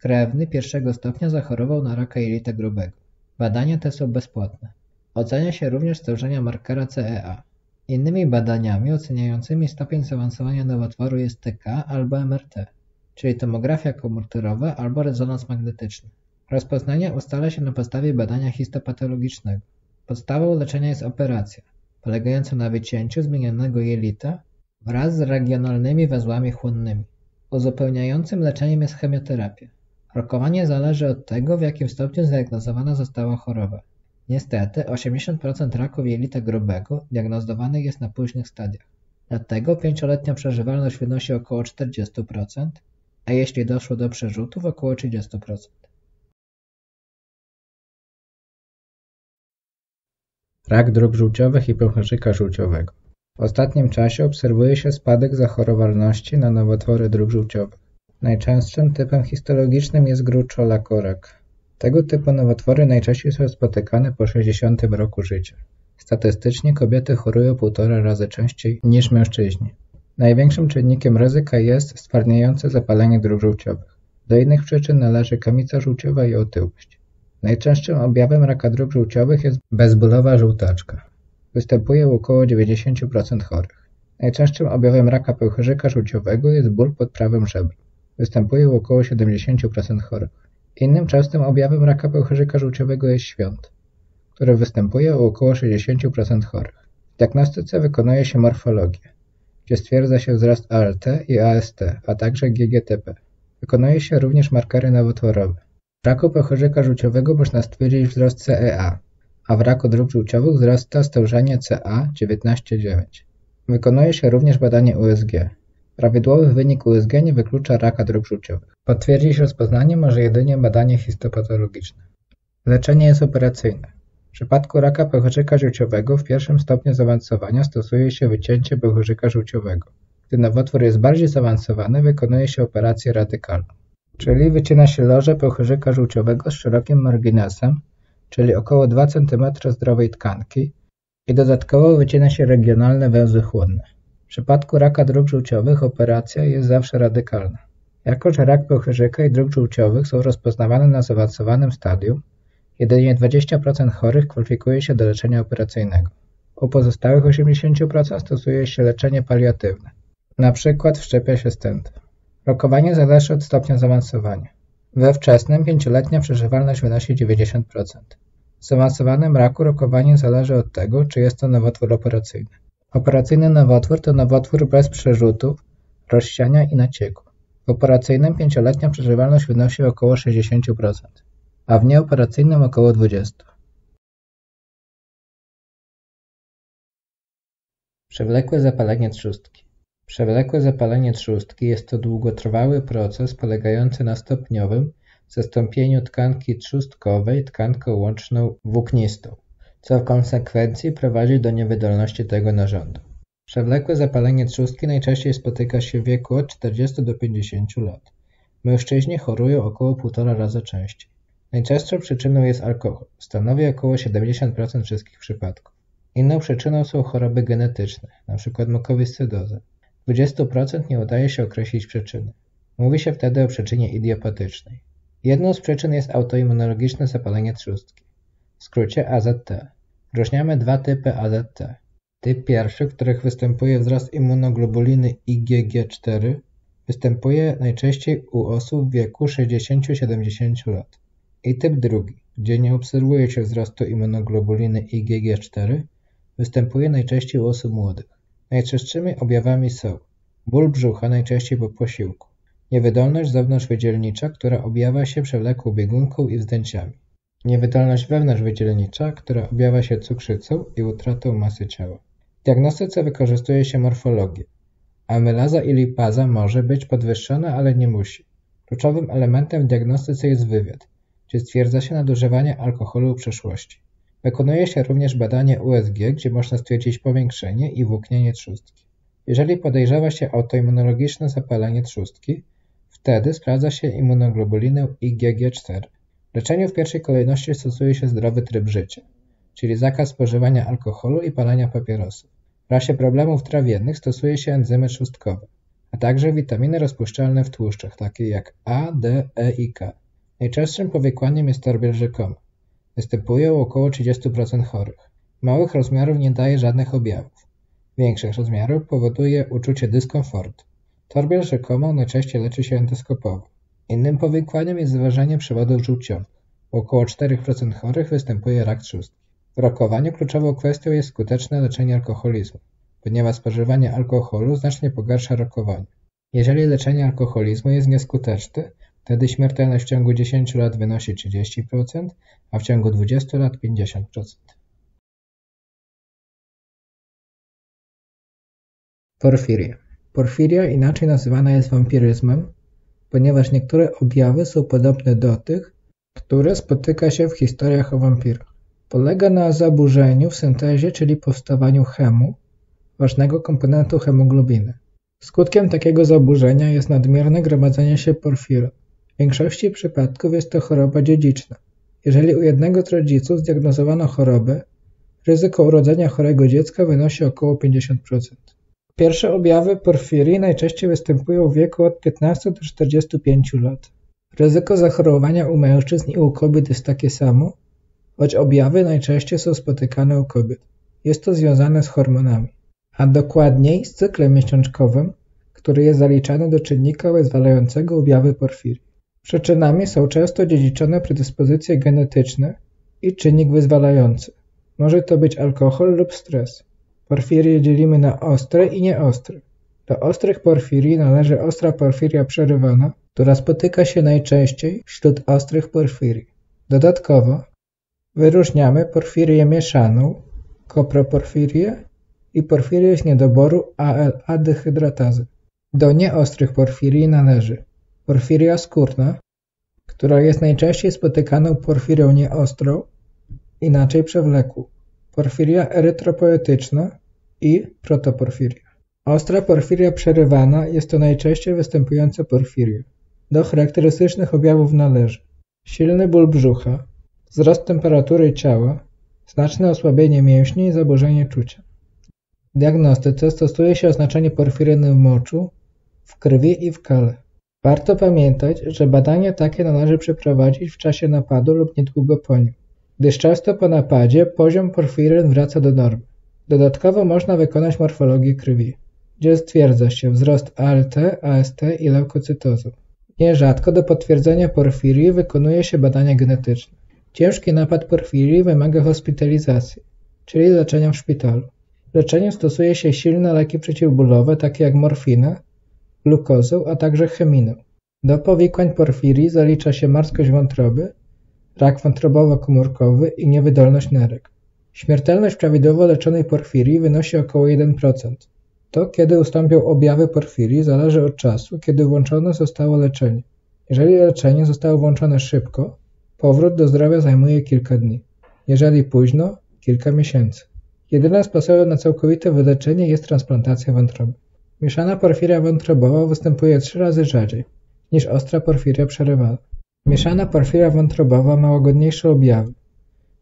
krewny pierwszego stopnia zachorował na raka jelita grubego. Badania te są bezpłatne. Ocenia się również stężenia markera CEA. Innymi badaniami oceniającymi stopień zaawansowania nowotworu jest TK albo MRT, czyli tomografia komórkowa albo rezonans magnetyczny. Rozpoznanie ustala się na podstawie badania histopatologicznego. Podstawą leczenia jest operacja, polegająca na wycięciu zmienionego jelita wraz z regionalnymi węzłami chłonnymi. Uzupełniającym leczeniem jest chemioterapia. Rokowanie zależy od tego, w jakim stopniu zdiagnozowana została choroba. Niestety 80% raków jelita grubego diagnozowanych jest na późnych stadiach. Dlatego 5-letnia przeżywalność wynosi około 40%, a jeśli doszło do przerzutów około 30%. Rak dróg żółciowych i pęcherzyka żółciowego. W ostatnim czasie obserwuje się spadek zachorowalności na nowotwory dróg żółciowych. Najczęstszym typem histologicznym jest gruczołakorak. Tego typu nowotwory najczęściej są spotykane po 60 roku życia. Statystycznie kobiety chorują 1,5 razy częściej niż mężczyźni. Największym czynnikiem ryzyka jest stwardniające zapalenie dróg żółciowych. Do innych przyczyn należy kamica żółciowa i otyłość. Najczęstszym objawem raka dróg żółciowych jest bezbólowa żółtaczka. Występuje u około 90% chorych. Najczęstszym objawem raka pęcherzyka żółciowego jest ból pod prawym żebrem. Występuje u około 70% chorych. Innym częstym objawem raka pęcherzyka żółciowego jest świąt, który występuje u około 60% chorych. W diagnostyce wykonuje się morfologię, gdzie stwierdza się wzrost ALT i AST, a także GGTP. Wykonuje się również markery nowotworowe. W raku pęcherzyka żółciowego można stwierdzić wzrost CEA, a w raku dróg żółciowych wzrasta stężenie CA 19,9. Wykonuje się również badanie USG. Prawidłowy wynik USG nie wyklucza raka dróg żółciowych. Potwierdzić rozpoznanie może jedynie badanie histopatologiczne. Leczenie jest operacyjne. W przypadku raka pęcherzyka żółciowego w pierwszym stopniu zaawansowania stosuje się wycięcie pęcherzyka żółciowego. Gdy nowotwór jest bardziej zaawansowany, wykonuje się operację radykalną, czyli wycina się loże pęcherzyka żółciowego z szerokim marginesem, czyli około 2 cm zdrowej tkanki i dodatkowo wycina się regionalne węzły chłonne. W przypadku raka dróg żółciowych operacja jest zawsze radykalna. Jako że rak pęcherzyka i dróg żółciowych są rozpoznawane na zaawansowanym stadium, jedynie 20% chorych kwalifikuje się do leczenia operacyjnego. U pozostałych 80% stosuje się leczenie paliatywne, np. wszczepia się stent. Rokowanie zależy od stopnia zaawansowania. We wczesnym 5-letnia przeżywalność wynosi 90%. zaawansowanym raku rokowanie zależy od tego, czy jest to nowotwór operacyjny. Operacyjny nowotwór to nowotwór bez przerzutów, rozsiania i nacieku. W operacyjnym 5-letnia przeżywalność wynosi około 60%, a w nieoperacyjnym około 20%. Przewlekłe zapalenie trzustki. Przewlekłe zapalenie trzustki jest to długotrwały proces polegający na stopniowym zastąpieniu tkanki trzustkowej tkanką łączną włóknistą, co w konsekwencji prowadzi do niewydolności tego narządu. Przewlekłe zapalenie trzustki najczęściej spotyka się w wieku od 40 do 50 lat. Mężczyźni chorują około 1,5 razy częściej. Najczęstszą przyczyną jest alkohol, stanowi około 70% wszystkich przypadków. Inną przyczyną są choroby genetyczne, np. mukowiscydoza. 20% nie udaje się określić przyczyny. Mówi się wtedy o przyczynie idiopatycznej. Jedną z przyczyn jest autoimmunologiczne zapalenie trzustki, w skrócie AZT. Różniamy dwa typy AZT. Typ pierwszy, w których występuje wzrost immunoglobuliny IgG4, występuje najczęściej u osób w wieku 60-70 lat. I typ drugi, gdzie nie obserwuje się wzrostu immunoglobuliny IgG4, występuje najczęściej u osób młodych. Najczęstszymi objawami są ból brzucha, najczęściej po posiłku, niewydolność zewnątrzwydzielnicza, która objawia się przewlekłą biegunką i wzdęciami, niewydolność wewnątrzwydzielnicza, która objawia się cukrzycą i utratą masy ciała. W diagnostyce wykorzystuje się morfologię. Amylaza i lipaza może być podwyższona, ale nie musi. Kluczowym elementem w diagnostyce jest wywiad, gdzie stwierdza się nadużywanie alkoholu w przeszłości. Wykonuje się również badanie USG, gdzie można stwierdzić powiększenie i włóknienie trzustki. Jeżeli podejrzewa się autoimmunologiczne zapalenie trzustki, wtedy sprawdza się immunoglobulinę IgG4. W leczeniu w pierwszej kolejności stosuje się zdrowy tryb życia, czyli zakaz spożywania alkoholu i palenia papierosów. W razie problemów trawiennych stosuje się enzymy trzustkowe, a także witaminy rozpuszczalne w tłuszczach, takie jak A, D, E i K. Najczęstszym powikłaniem jest torbiel rzekoma. Występuje u około 30% chorych. Małych rozmiarów nie daje żadnych objawów. Większych rozmiarów powoduje uczucie dyskomfortu. Torbiel rzekoma najczęściej leczy się endoskopowo. Innym powikłaniem jest zważenie przewodów żółciowych. U około 4% chorych występuje rak trzustki. W rokowaniu kluczową kwestią jest skuteczne leczenie alkoholizmu, ponieważ spożywanie alkoholu znacznie pogarsza rokowanie. Jeżeli leczenie alkoholizmu jest nieskuteczne, wtedy śmiertelność w ciągu 10 lat wynosi 30%, a w ciągu 20 lat 50%. Porfiria. Porfiria inaczej nazywana jest wampiryzmem, ponieważ niektóre objawy są podobne do tych, które spotyka się w historiach o wampirach. Polega na zaburzeniu w syntezie, czyli powstawaniu chemu, ważnego komponentu hemoglobiny. Skutkiem takiego zaburzenia jest nadmierne gromadzenie się porfiry. W większości przypadków jest to choroba dziedziczna. Jeżeli u jednego z rodziców zdiagnozowano chorobę, ryzyko urodzenia chorego dziecka wynosi około 50%. Pierwsze objawy porfirii najczęściej występują w wieku od 15 do 45 lat. Ryzyko zachorowania u mężczyzn i u kobiet jest takie samo, choć objawy najczęściej są spotykane u kobiet. Jest to związane z hormonami, a dokładniej z cyklem miesiączkowym, który jest zaliczany do czynnika wyzwalającego objawy porfirii. Przyczynami są często dziedziczone predyspozycje genetyczne i czynnik wyzwalający. Może to być alkohol lub stres. Porfirię dzielimy na ostre i nieostre. Do ostrych porfirii należy ostra porfiria przerywana, która spotyka się najczęściej wśród ostrych porfirii. Dodatkowo wyróżniamy porfirię mieszaną, koproporfirię i porfirię z niedoboru ALA dehydratazy. Do nieostrych porfirii należy porfiria skórna, która jest najczęściej spotykaną porfirią nieostrą, inaczej przewlekłą, porfiria erytropoetyczna i protoporfiria. Ostra porfiria przerywana jest to najczęściej występująca porfiria. Do charakterystycznych objawów należy silny ból brzucha, wzrost temperatury ciała, znaczne osłabienie mięśni i zaburzenie czucia. W diagnostyce stosuje się oznaczenie porfiryny w moczu, w krwi i w kale. Warto pamiętać, że badanie takie należy przeprowadzić w czasie napadu lub niedługo po nim, gdyż często po napadzie poziom porfiryn wraca do normy. Dodatkowo można wykonać morfologię krwi, gdzie stwierdza się wzrost ALT, AST i leukocytozę. Nierzadko do potwierdzenia porfirii wykonuje się badania genetyczne. Ciężki napad porfirii wymaga hospitalizacji, czyli leczenia w szpitalu. W leczeniu stosuje się silne leki przeciwbólowe, takie jak morfina, glukozę, a także cheminę. Do powikłań porfirii zalicza się marskość wątroby, rak wątrobowo-komórkowy i niewydolność nerek. Śmiertelność prawidłowo leczonej porfirii wynosi około 1%. To, kiedy ustąpią objawy porfirii, zależy od czasu, kiedy włączone zostało leczenie. Jeżeli leczenie zostało włączone szybko, powrót do zdrowia zajmuje kilka dni. Jeżeli późno, kilka miesięcy. Jedynym sposobem na całkowite wyleczenie jest transplantacja wątroby. Mieszana porfiria wątrobowa występuje 3 razy rzadziej niż ostra porfiria przerywana. Mieszana porfiria wątrobowa ma łagodniejsze objawy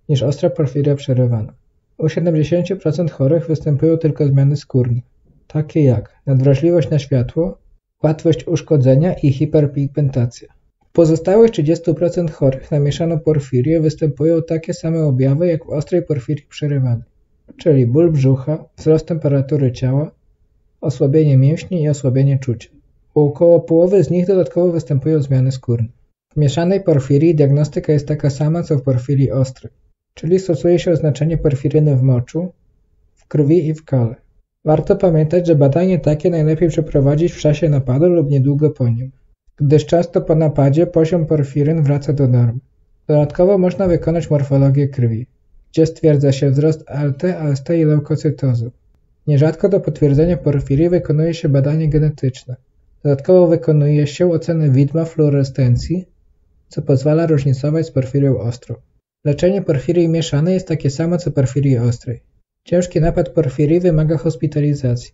niż ostra porfiria przerywana. U 70% chorych występują tylko zmiany skórne, takie jak nadwrażliwość na światło, łatwość uszkodzenia i hiperpigmentacja. W pozostałych 30% chorych na mieszaną porfirię występują takie same objawy jak w ostrej porfirii przerywanej, czyli ból brzucha, wzrost temperatury ciała, osłabienie mięśni i osłabienie czucia. U około połowy z nich dodatkowo występują zmiany skórne. W mieszanej porfirii diagnostyka jest taka sama co w porfirii ostrej, czyli stosuje się oznaczenie porfiryny w moczu, w krwi i w kale. Warto pamiętać, że badanie takie najlepiej przeprowadzić w czasie napadu lub niedługo po nim, gdyż często po napadzie poziom porfiryn wraca do normy. Dodatkowo można wykonać morfologię krwi, gdzie stwierdza się wzrost ALT, AST i leukocytozy. Nierzadko do potwierdzenia porfirii wykonuje się badanie genetyczne. Dodatkowo wykonuje się ocenę widma fluorescencji, co pozwala różnicować z porfirią ostrą. Leczenie porfirii mieszanej jest takie samo co porfirii ostrej. Ciężki napad porfirii wymaga hospitalizacji,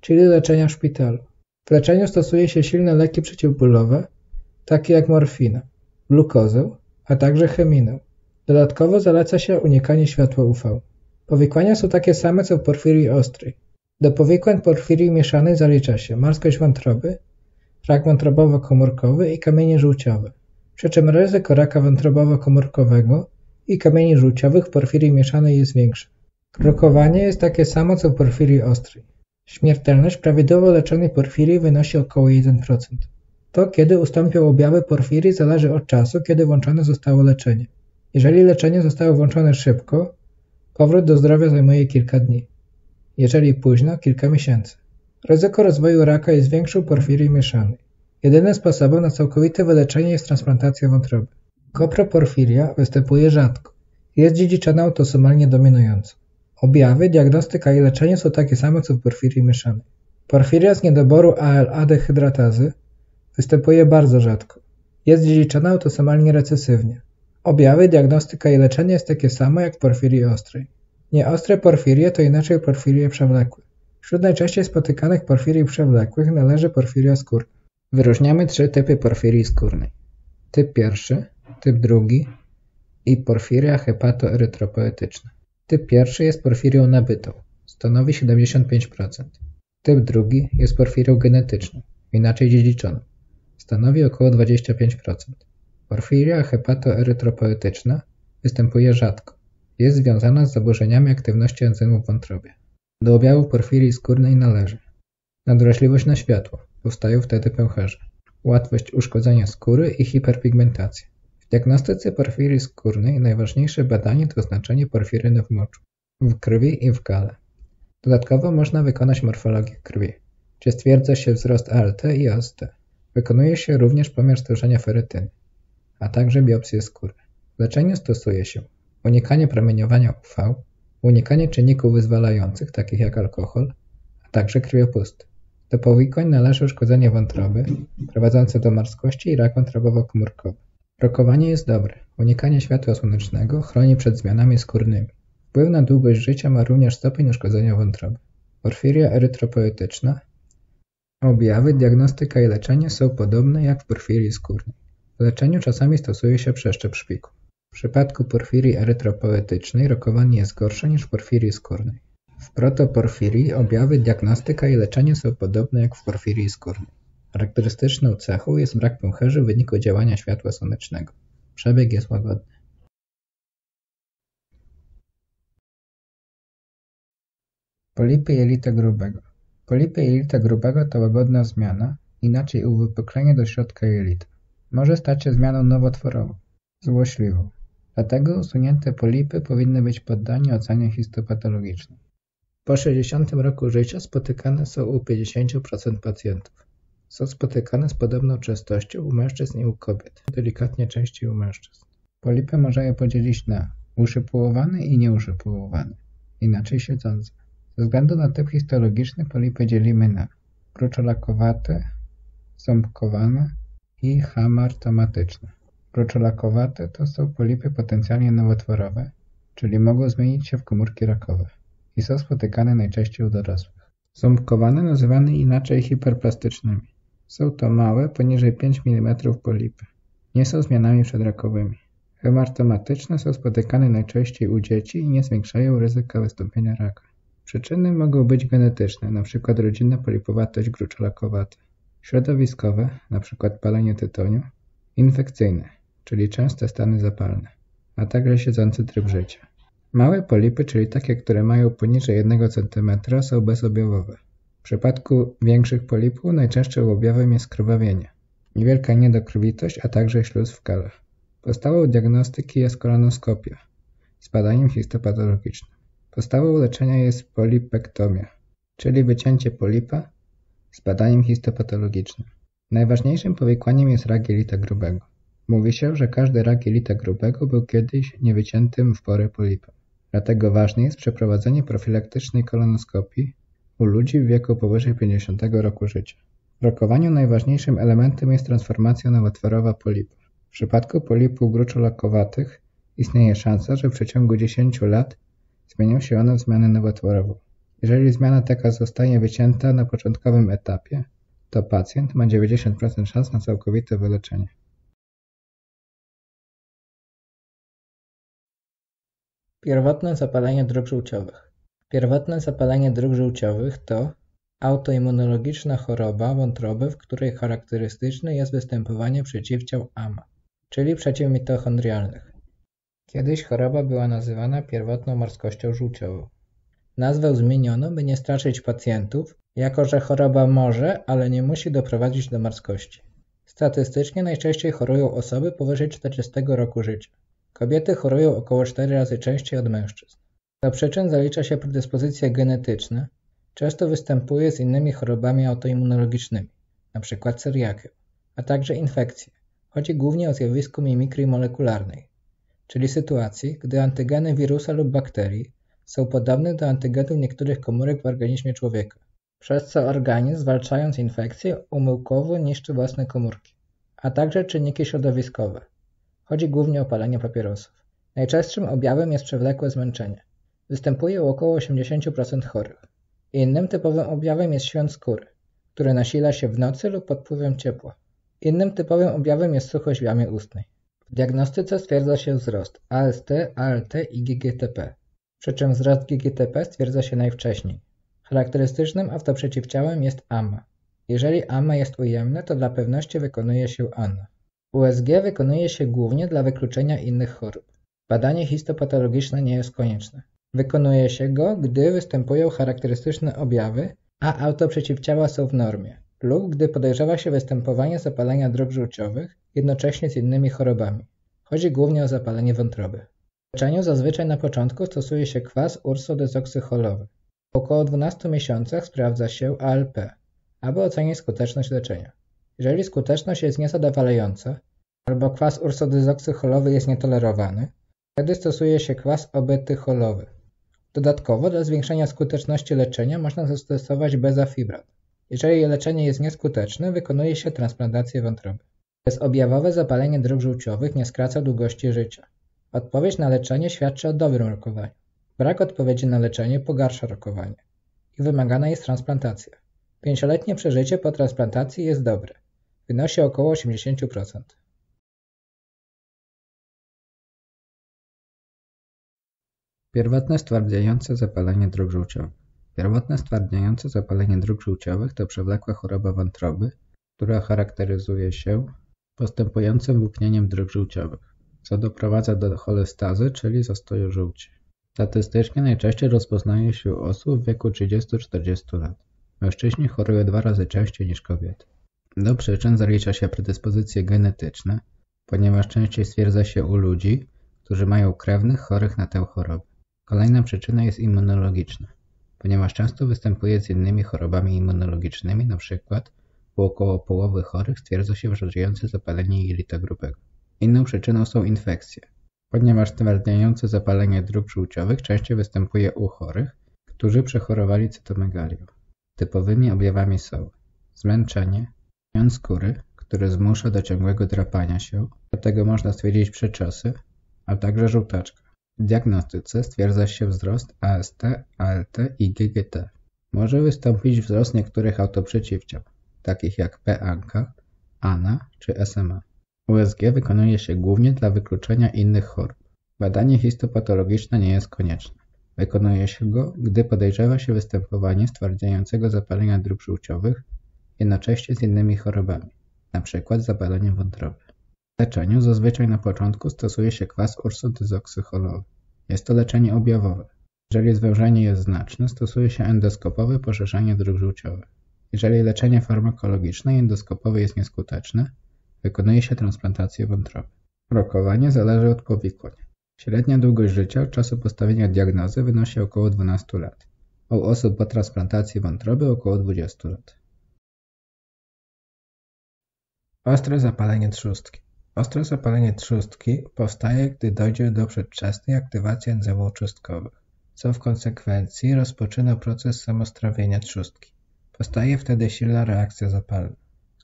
czyli leczenia w szpitalu. W leczeniu stosuje się silne leki przeciwbólowe, takie jak morfina, glukozę, a także cheminę. Dodatkowo zaleca się unikanie światła UV. Powikłania są takie same co w porfirii ostrej. Do powikłań porfirii mieszanej zalicza się marskość wątroby, rak wątrobowo-komórkowy i kamienie żółciowe, przy czym ryzyko raka wątrobowo-komórkowego i kamieni żółciowych w porfirii mieszanej jest większe. Krukowanie jest takie samo co w porfirii ostrej. Śmiertelność prawidłowo leczonej porfirii wynosi około 1%. To, kiedy ustąpią objawy porfirii, zależy od czasu, kiedy włączone zostało leczenie. Jeżeli leczenie zostało włączone szybko, powrót do zdrowia zajmuje kilka dni. Jeżeli późno, kilka miesięcy. Ryzyko rozwoju raka jest większe u porfirii mieszanej. Jedynym sposobem na całkowite wyleczenie jest transplantacja wątroby. Koproporfiria występuje rzadko. Jest dziedziczana autosomalnie dominująco. Objawy, diagnostyka i leczenie są takie same co w porfirii mieszanej. Porfiria z niedoboru ALA dehydratazy występuje bardzo rzadko. Jest dziedziczana autosomalnie recesywnie. Objawy, diagnostyka i leczenie jest takie samo jak w porfirii ostrej. Nieostre porfirie to inaczej porfirie przewlekłe. Wśród najczęściej spotykanych porfirii przewlekłych należy porfiria skórna. Wyróżniamy 3 typy porfirii skórnej. Typ pierwszy, typ drugi i porfiria hepatoerytropoetyczna. Typ pierwszy jest porfirią nabytą, stanowi 75%. Typ drugi jest porfirią genetyczną, inaczej dziedziczoną, stanowi około 25%. Porfiria hepatoerytropoetyczna występuje rzadko, jest związana z zaburzeniami aktywności enzymu w wątrobie. Do objawów porfirii skórnej należy nadwrażliwość na światło, powstają wtedy pęcherze, łatwość uszkodzenia skóry i hiperpigmentacja. W diagnostyce porfirii skórnej najważniejsze badanie to znaczenie porfiryny w moczu, w krwi i w kale. Dodatkowo można wykonać morfologię krwi, gdzie stwierdza się wzrost ALT i AST. Wykonuje się również pomiar stężenia ferytyny, a także biopsję skóry. W leczeniu stosuje się unikanie promieniowania UV, unikanie czynników wyzwalających, takich jak alkohol, a także krwiopust. Do powikłań należy uszkodzenie wątroby, prowadzące do marskości i rak wątrobowo-komórkowy. Rokowanie jest dobre, unikanie światła słonecznego chroni przed zmianami skórnymi. Wpływ na długość życia ma również stopień uszkodzenia wątroby. Porfiria erytropoetyczna. Objawy, diagnostyka i leczenie są podobne jak w porfirii skórnej. W leczeniu czasami stosuje się przeszczep szpiku. W przypadku porfirii erytropoetycznej rokowanie jest gorsze niż w porfirii skórnej. W protoporfirii objawy, diagnostyka i leczenie są podobne jak w porfirii skórnej. Charakterystyczną cechą jest brak pęcherzy w wyniku działania światła słonecznego. Przebieg jest łagodny. Polipy jelita grubego. Polipy jelita grubego to łagodna zmiana, inaczej uwypuklenie do środka jelita. Może stać się zmianą nowotworową, złośliwą, Dlatego usunięte polipy powinny być poddane ocenie histopatologicznej. Po 60 roku życia spotykane są u 50% pacjentów. Są spotykane z podobną częstością u mężczyzn i u kobiet, delikatnie częściej u mężczyzn. Polipy można je podzielić na uszypułowane i nieuszypułowane, inaczej siedzące. Ze względu na typ histologiczny polipy dzielimy na bruczolakowate, ząbkowane i hamartomatyczne. Bruczolakowate to są polipy potencjalnie nowotworowe, czyli mogą zmienić się w komórki rakowe i są spotykane najczęściej u dorosłych. Ząbkowane nazywane inaczej hiperplastycznymi. Są to małe, poniżej 5 mm polipy. Nie są zmianami przedrakowymi. Hamartomatyczne są spotykane najczęściej u dzieci i nie zwiększają ryzyka wystąpienia raka. Przyczyny mogą być genetyczne, np. rodzinna polipowatość gruczolakowata, środowiskowe, np. palenie tytoniu, infekcyjne, czyli częste stany zapalne, a także siedzący tryb życia. Małe polipy, czyli takie, które mają poniżej 1 cm, są bezobjawowe. W przypadku większych polipów najczęstszym objawem jest krwawienie, niewielka niedokrwitość, a także śluz w kalach. Podstawą diagnostyki jest kolonoskopia z badaniem histopatologicznym. Podstawą leczenia jest polipektomia, czyli wycięcie polipa z badaniem histopatologicznym. Najważniejszym powikłaniem jest rak jelita grubego. Mówi się, że każdy rak jelita grubego był kiedyś niewyciętym w porę polipem. Dlatego ważne jest przeprowadzenie profilaktycznej kolonoskopii u ludzi w wieku powyżej 50 roku życia. W rokowaniu najważniejszym elementem jest transformacja nowotworowa polipa. W przypadku polipów gruczolakowatych istnieje szansa, że w przeciągu 10 lat zmienią się one w zmianę nowotworową. Jeżeli zmiana taka zostanie wycięta na początkowym etapie, to pacjent ma 90% szans na całkowite wyleczenie. Pierwotne zapalenie dróg żółciowych. Pierwotne zapalenie dróg żółciowych to autoimmunologiczna choroba wątroby, w której charakterystyczne jest występowanie przeciwciał AMA, czyli przeciwmitochondrialnych. Kiedyś choroba była nazywana pierwotną marskością żółciową. Nazwę zmieniono, by nie straszyć pacjentów, jako że choroba może, ale nie musi doprowadzić do marskości. Statystycznie najczęściej chorują osoby powyżej 40 roku życia. Kobiety chorują około 4 razy częściej od mężczyzn. Do przyczyn zalicza się predyspozycje genetyczne. Często występuje z innymi chorobami autoimmunologicznymi, np. celiakią, a także infekcje. Chodzi głównie o zjawisko mimikrii molekularnej, czyli sytuacji, gdy antygeny wirusa lub bakterii są podobne do antygenów niektórych komórek w organizmie człowieka, przez co organizm, zwalczając infekcję, umyłkowo niszczy własne komórki, a także czynniki środowiskowe. Chodzi głównie o palenie papierosów. Najczęstszym objawem jest przewlekłe zmęczenie. Występuje u około 80% chorych. Innym typowym objawem jest świąt skóry, który nasila się w nocy lub pod wpływem ciepła. Innym typowym objawem jest suchość w jamie ustnej. W diagnostyce stwierdza się wzrost AST, ALT i GGTP, przy czym wzrost GGTP stwierdza się najwcześniej. Charakterystycznym autoprzeciwciałem jest AMA. Jeżeli AMA jest ujemne, to dla pewności wykonuje się ANA. USG wykonuje się głównie dla wykluczenia innych chorób. Badanie histopatologiczne nie jest konieczne. Wykonuje się go, gdy występują charakterystyczne objawy, a autoprzeciwciała są w normie, lub gdy podejrzewa się występowanie zapalenia dróg żółciowych jednocześnie z innymi chorobami. Chodzi głównie o zapalenie wątroby. W leczeniu zazwyczaj na początku stosuje się kwas ursodezoksykolowy. Po około 12 miesiącach sprawdza się ALP, aby ocenić skuteczność leczenia. Jeżeli skuteczność jest niezadowalająca albo kwas ursodezoksykolowy jest nietolerowany, wtedy stosuje się kwas obetycholowy. Dodatkowo dla zwiększenia skuteczności leczenia można zastosować bezafibrat. Jeżeli leczenie jest nieskuteczne, wykonuje się transplantację wątroby. Bezobjawowe zapalenie dróg żółciowych nie skraca długości życia. Odpowiedź na leczenie świadczy o dobrym rokowaniu. Brak odpowiedzi na leczenie pogarsza rokowanie i wymagana jest transplantacja. 5-letnie przeżycie po transplantacji jest dobre. Wynosi około 80%. Pierwotne stwardniające zapalenie dróg żółciowych. Pierwotne stwardniające zapalenie dróg żółciowych to przewlekła choroba wątroby, która charakteryzuje się postępującym łupnieniem dróg żółciowych, co doprowadza do cholestazy, czyli zastoju żółci. Statystycznie najczęściej rozpoznaje się u osób w wieku 30-40 lat. Mężczyźni chorują 2 razy częściej niż kobiety. Do przyczyn zalicza się predyspozycje genetyczne, ponieważ częściej stwierdza się u ludzi, którzy mają krewnych chorych na tę chorobę. Kolejna przyczyna jest immunologiczna, ponieważ często występuje z innymi chorobami immunologicznymi, np. u około połowy chorych stwierdza się wrzodziejące zapalenie jelita grubego. Inną przyczyną są infekcje, ponieważ twardniejące zapalenie dróg żółciowych częściej występuje u chorych, którzy przechorowali cytomegalię. Typowymi objawami są zmęczenie, zmian skóry, który zmusza do ciągłego drapania się, dlatego można stwierdzić przeczosy, a także żółtaczkę. W diagnostyce stwierdza się wzrost AST, ALT i GGT. Może wystąpić wzrost niektórych autoprzeciwciał, takich jak PANKA, ANA czy SMA. USG wykonuje się głównie dla wykluczenia innych chorób. Badanie histopatologiczne nie jest konieczne. Wykonuje się go, gdy podejrzewa się występowanie stwardniającego zapalenia dróg żółciowych jednocześnie z innymi chorobami, np. zapalenie wątroby. W leczeniu zazwyczaj na początku stosuje się kwas ursodezoksykolowy. Jest to leczenie objawowe. Jeżeli zwężenie jest znaczne, stosuje się endoskopowe poszerzanie dróg żółciowych. Jeżeli leczenie farmakologiczne i endoskopowe jest nieskuteczne, wykonuje się transplantację wątroby. Rokowanie zależy od powikłań. Średnia długość życia od czasu postawienia diagnozy wynosi około 12 lat, a u osób po transplantacji wątroby około 20 lat. Ostre zapalenie trzustki. Ostre zapalenie trzustki powstaje, gdy dojdzie do przedwczesnej aktywacji enzymów trzustkowych, co w konsekwencji rozpoczyna proces samostrawienia trzustki. Powstaje wtedy silna reakcja zapalna,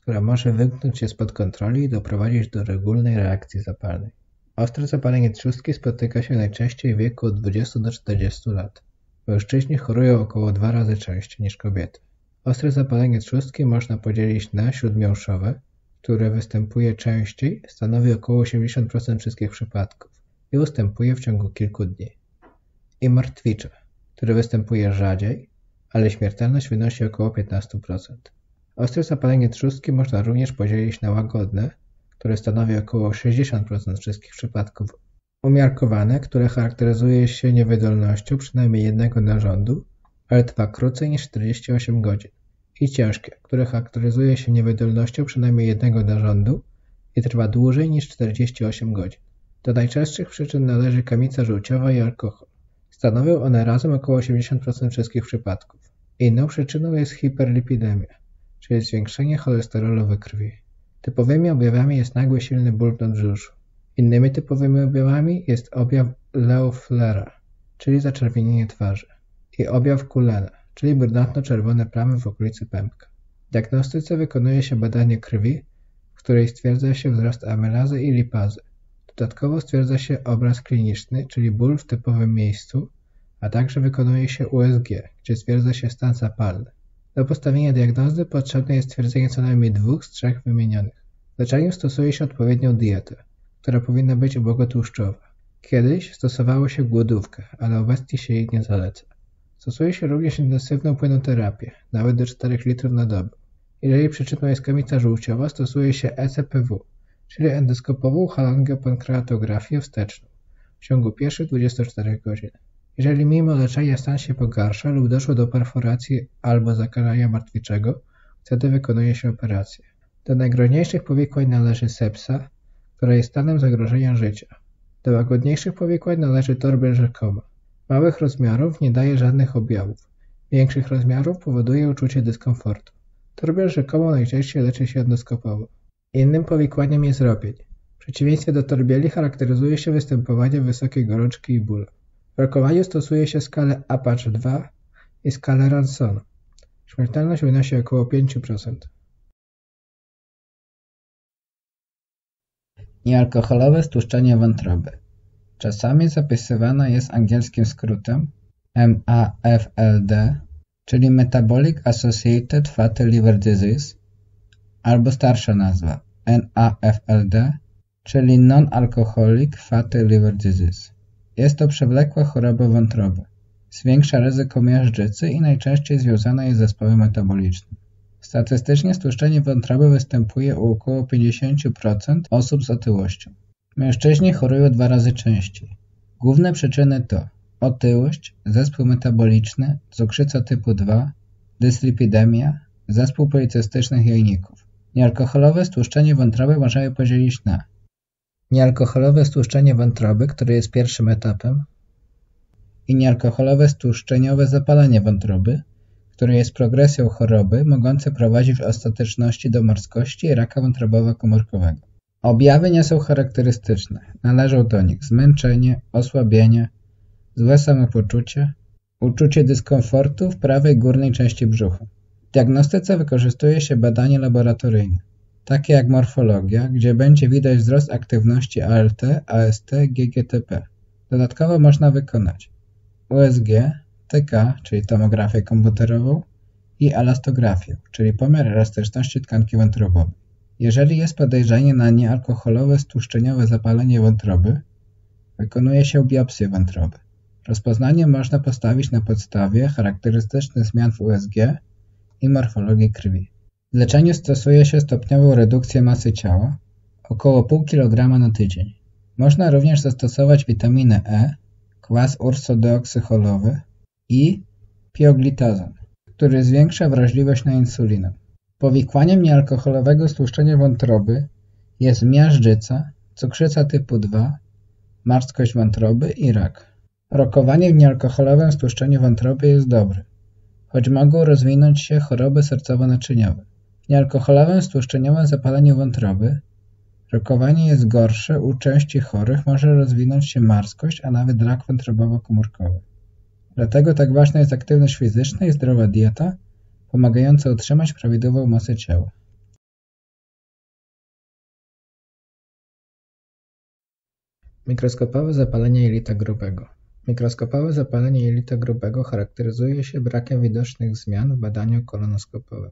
która może wymknąć się spod kontroli i doprowadzić do regulnej reakcji zapalnej. Ostre zapalenie trzustki spotyka się najczęściej w wieku od 20 do 40 lat. Mężczyźni chorują około 2 razy częściej niż kobiety. Ostre zapalenie trzustki można podzielić na śródmiąższowe, które występuje częściej, stanowi około 80% wszystkich przypadków i ustępuje w ciągu kilku dni. I martwicze, które występuje rzadziej, ale śmiertelność wynosi około 15%. Ostre zapalenie trzustki można również podzielić na łagodne, które stanowi około 60% wszystkich przypadków, umiarkowane, które charakteryzuje się niewydolnością przynajmniej jednego narządu, ale trwa krócej niż 48 godzin. I ciężkie, które charakteryzuje się niewydolnością przynajmniej jednego narządu i trwa dłużej niż 48 godzin. Do najczęstszych przyczyn należy kamica żółciowa i alkohol. Stanowią one razem około 80% wszystkich przypadków. Inną przyczyną jest hiperlipidemia, czyli zwiększenie cholesterolu we krwi. Typowymi objawami jest nagły silny ból w nadbrzuszu. Innymi typowymi objawami jest objaw leuflera, czyli zaczerwienienie twarzy, i objaw Kullena, czyli brunatno-czerwone plamy w okolicy pępka. W diagnostyce wykonuje się badanie krwi, w której stwierdza się wzrost amylazy i lipazy. Dodatkowo stwierdza się obraz kliniczny, czyli ból w typowym miejscu, a także wykonuje się USG, gdzie stwierdza się stan zapalny. Do postawienia diagnozy potrzebne jest stwierdzenie co najmniej 2 z 3 wymienionych. W leczeniu stosuje się odpowiednią dietę, która powinna być ubogotłuszczowa. Kiedyś stosowało się głodówkę, ale obecnie się jej nie zaleca. Stosuje się również intensywną płynoterapię, nawet do 4 litrów na dobę. Jeżeli przyczyną jest kamica żółciowa, stosuje się ECPW, czyli endoskopową halangiopankreatografię wsteczną w ciągu pierwszych 24 godzin. Jeżeli mimo leczenia stan się pogarsza lub doszło do perforacji albo zakalania martwiczego, wtedy wykonuje się operację. Do najgroźniejszych powikłań należy sepsa, która jest stanem zagrożenia życia. Do łagodniejszych powikłań należy Torben-Rzekoma. Małych rozmiarów nie daje żadnych objawów. Większych rozmiarów powoduje uczucie dyskomfortu. Torben rzekomo najczęściej leczy się endoskopowo. Innym powikłaniem jest ropień. W przeciwieństwie do torbieli charakteryzuje się występowanie wysokiej gorączki i bólu. W rokowaniu stosuje się skalę Apache-2 i skalę Ransona. Śmiertelność wynosi około 5%. Niealkoholowe stłuszczenie wątroby. Czasami zapisywana jest angielskim skrótem MAFLD, czyli Metabolic Associated Fatty Liver Disease, albo starsza nazwa NAFLD, czyli Non-Alcoholic Fatty Liver Disease. Jest to przewlekła choroba wątroby, zwiększa ryzyko miażdżycy i najczęściej związana jest z zespołem metabolicznym. Statystycznie stłuszczenie wątroby występuje u około 50% osób z otyłością. Mężczyźni chorują 2 razy częściej. Główne przyczyny to otyłość, zespół metaboliczny, cukrzyca typu 2, dyslipidemia, zespół policystycznych jajników. Niealkoholowe stłuszczenie wątroby możemy podzielić na niealkoholowe stłuszczenie wątroby, które jest pierwszym etapem, i niealkoholowe stłuszczeniowe zapalenie wątroby, które jest progresją choroby mogącej prowadzić w ostateczności do morskości i raka wątrobowo-komórkowego. Objawy nie są charakterystyczne. Należą do nich zmęczenie, osłabienie, złe samopoczucie, uczucie dyskomfortu w prawej górnej części brzucha. W diagnostyce wykorzystuje się badanie laboratoryjne, takie jak morfologia, gdzie będzie widać wzrost aktywności ALT, AST, GGTP. Dodatkowo można wykonać USG, TK, czyli tomografię komputerową, i elastografię, czyli pomiar elastyczności tkanki wątrobowej. Jeżeli jest podejrzenie na niealkoholowe stłuszczeniowe zapalenie wątroby, wykonuje się biopsję wątroby. Rozpoznanie można postawić na podstawie charakterystycznych zmian w USG i morfologii krwi. W leczeniu stosuje się stopniową redukcję masy ciała, około pół kilograma na tydzień. Można również zastosować witaminę E, kwas ursodeoksyholowy i pioglitazon, który zwiększa wrażliwość na insulinę. Powikłaniem niealkoholowego stłuszczenia wątroby jest miażdżyca, cukrzyca typu 2, marskość wątroby i rak. Rokowanie w niealkoholowym stłuszczeniu wątroby jest dobre, choć mogą rozwinąć się choroby sercowo-naczyniowe. W niealkoholowym stłuszczeniowym zapaleniu wątroby rokowanie jest gorsze, u części chorych może rozwinąć się marskość, a nawet rak wątrobowo-komórkowy. Dlatego tak ważna jest aktywność fizyczna i zdrowa dieta, pomagająca utrzymać prawidłową masę ciała. Mikroskopowe zapalenie jelita grubego. Mikroskopowe zapalenie jelita grubego charakteryzuje się brakiem widocznych zmian w badaniu kolonoskopowym.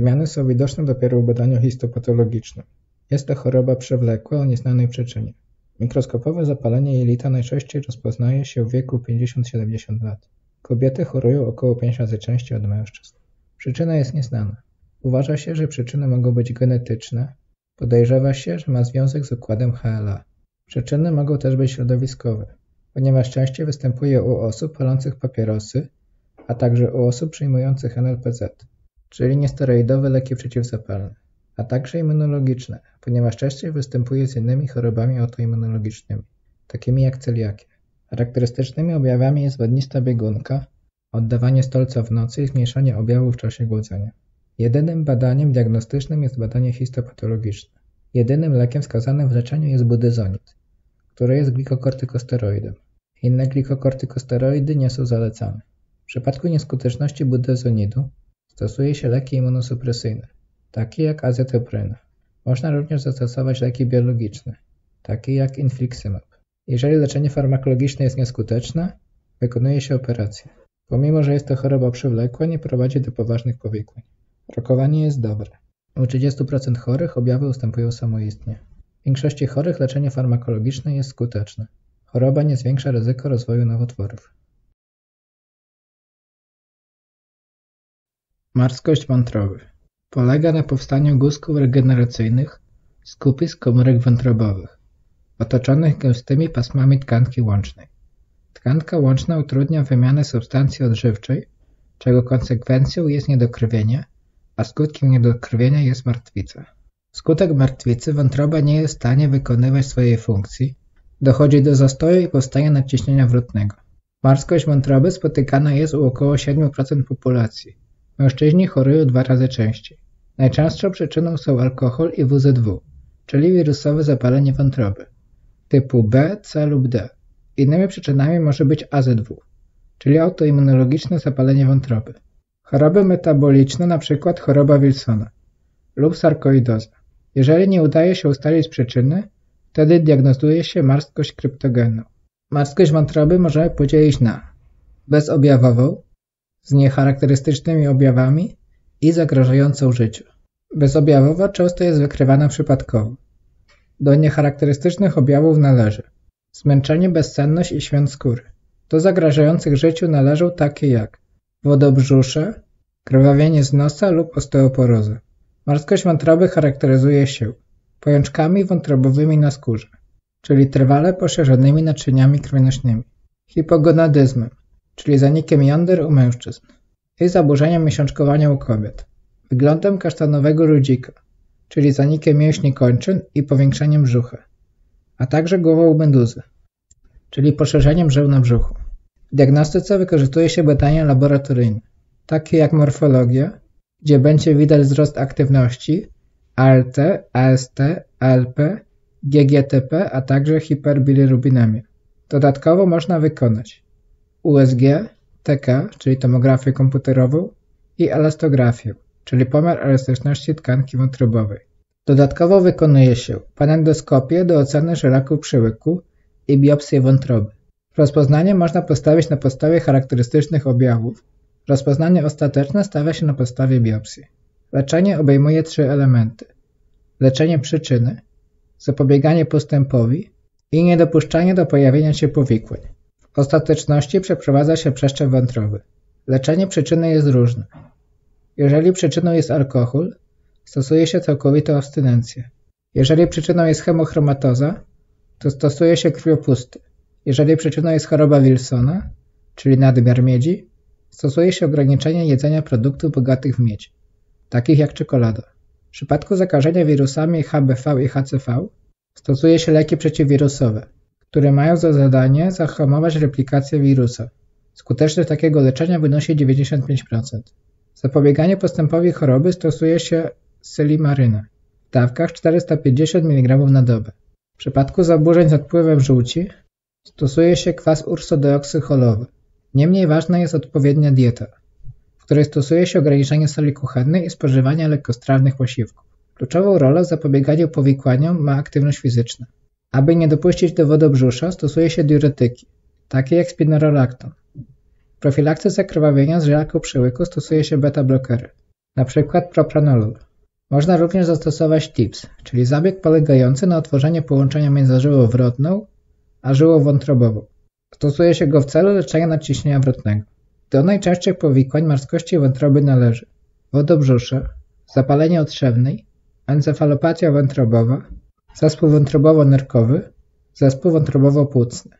Zmiany są widoczne dopiero w badaniu histopatologicznym. Jest to choroba przewlekła o nieznanej przyczynie. Mikroskopowe zapalenie jelita najczęściej rozpoznaje się w wieku 50-70 lat. Kobiety chorują około 5 razy częściej od mężczyzn. Przyczyna jest nieznana. Uważa się, że przyczyny mogą być genetyczne. Podejrzewa się, że ma związek z układem HLA. Przyczyny mogą też być środowiskowe, ponieważ częściej występuje u osób palących papierosy, a także u osób przyjmujących NLPZ, czyli niesteroidowe leki przeciwzapalne, a także immunologiczne, ponieważ częściej występuje z innymi chorobami autoimmunologicznymi, takimi jak celiakia. Charakterystycznymi objawami jest wodnista biegunka, oddawanie stolca w nocy i zmniejszanie objawów w czasie głodzenia. Jedynym badaniem diagnostycznym jest badanie histopatologiczne. Jedynym lekiem wskazanym w leczeniu jest budyzonid, który jest glikokortykosteroidem. Inne glikokortykosteroidy nie są zalecane. W przypadku nieskuteczności budezonidu stosuje się leki immunosupresyjne, takie jak azetopryna. Można również zastosować leki biologiczne, takie jak infliximab. Jeżeli leczenie farmakologiczne jest nieskuteczne, wykonuje się operację. Pomimo, że jest to choroba przewlekła, nie prowadzi do poważnych powikłań. Rokowanie jest dobre. U 30% chorych objawy ustępują samoistnie. W większości chorych leczenie farmakologiczne jest skuteczne. Choroba nie zwiększa ryzyko rozwoju nowotworów. Marskość wątroby. Polega na powstaniu guzków regeneracyjnych, skupisk komórek wątrobowych, otoczonych gęstymi pasmami tkanki łącznej. Tkanka łączna utrudnia wymianę substancji odżywczej, czego konsekwencją jest niedokrwienie, a skutkiem niedokrwienia jest martwica. Wskutek martwicy wątroba nie jest w stanie wykonywać swojej funkcji, dochodzi do zastoju i powstania nadciśnienia wrotnego. Marskość wątroby spotykana jest u około 7% populacji. Mężczyźni chorują 2 razy częściej. Najczęstszą przyczyną są alkohol i WZW, czyli wirusowe zapalenie wątroby, typu B, C lub D. Innymi przyczynami może być AZW, czyli autoimmunologiczne zapalenie wątroby, choroby metaboliczne, np. choroba Wilsona lub sarkoidoza. Jeżeli nie udaje się ustalić przyczyny, wtedy diagnozuje się marskość kryptogenną. Marskość wątroby możemy podzielić na bezobjawową, z niecharakterystycznymi objawami i zagrażającą życiu. Bezobjawowa często jest wykrywana przypadkowo. Do niecharakterystycznych objawów należy zmęczenie, bezsenność i świąt skóry. Do zagrażających życiu należą takie jak wodobrzusze, krwawienie z nosa lub osteoporoza. Marskość wątroby charakteryzuje się pojączkami wątrobowymi na skórze, czyli trwale poszerzonymi naczyniami krwionośnymi, hipogonadyzmem, czyli zanikiem jąder u mężczyzn, i zaburzeniem miesiączkowania u kobiet, wyglądem kasztanowego ludzika, czyli zanikiem mięśni kończyn i powiększeniem brzucha, a także głową meduzy, czyli poszerzeniem żył na brzuchu. W diagnostyce wykorzystuje się badania laboratoryjne, takie jak morfologia, gdzie będzie widać wzrost aktywności ALT, AST, ALP, GGTP, a także hiperbilirubinemię. Dodatkowo można wykonać USG, TK, czyli tomografię komputerową i elastografię, czyli pomiar elastyczności tkanki wątrobowej. Dodatkowo wykonuje się panendoskopię do oceny szeroku przyłyku i biopsję wątroby. Rozpoznanie można postawić na podstawie charakterystycznych objawów. Rozpoznanie ostateczne stawia się na podstawie biopsji. Leczenie obejmuje 3 elementy. Leczenie przyczyny, zapobieganie postępowi i niedopuszczanie do pojawienia się powikłań. W ostateczności przeprowadza się przeszczep wątroby. Leczenie przyczyny jest różne. Jeżeli przyczyną jest alkohol, stosuje się całkowitą abstynencję. Jeżeli przyczyną jest hemochromatoza, to stosuje się krwiopusty. Jeżeli przyczyną jest choroba Wilsona, czyli nadmiar miedzi, stosuje się ograniczenie jedzenia produktów bogatych w miedź, takich jak czekolada. W przypadku zakażenia wirusami HBV i HCV stosuje się leki przeciwwirusowe, które mają za zadanie zahamować replikację wirusa. Skuteczność takiego leczenia wynosi 95%. Zapobieganie postępowi choroby stosuje się selimarynę w dawkach 450 mg na dobę. W przypadku zaburzeń z odpływem żółci stosuje się kwas ursodeoksyholowy. Niemniej ważna jest odpowiednia dieta, w której stosuje się ograniczenie soli kuchennej i spożywania lekkostrawnych posiłków. Kluczową rolę w zapobieganiu powikłaniom ma aktywność fizyczna. Aby nie dopuścić do wodobrzusza, stosuje się diuretyki, takie jak spironolakton. W profilaktyce zakrwawienia z żelaku przyłyku stosuje się beta-blokery, np. propranolol. Można również zastosować TIPS, czyli zabieg polegający na otworzeniu połączenia między żyłą wrotną a żyłą wątrobową. Stosuje się go w celu leczenia nadciśnienia wrotnego. Do najczęstszych powikłań marskości wątroby należy wodobrzusze, zapalenie otrzewnej, encefalopatia wątrobowa, zespół wątrobowo-nerkowy, zespół wątrobowo-płucny.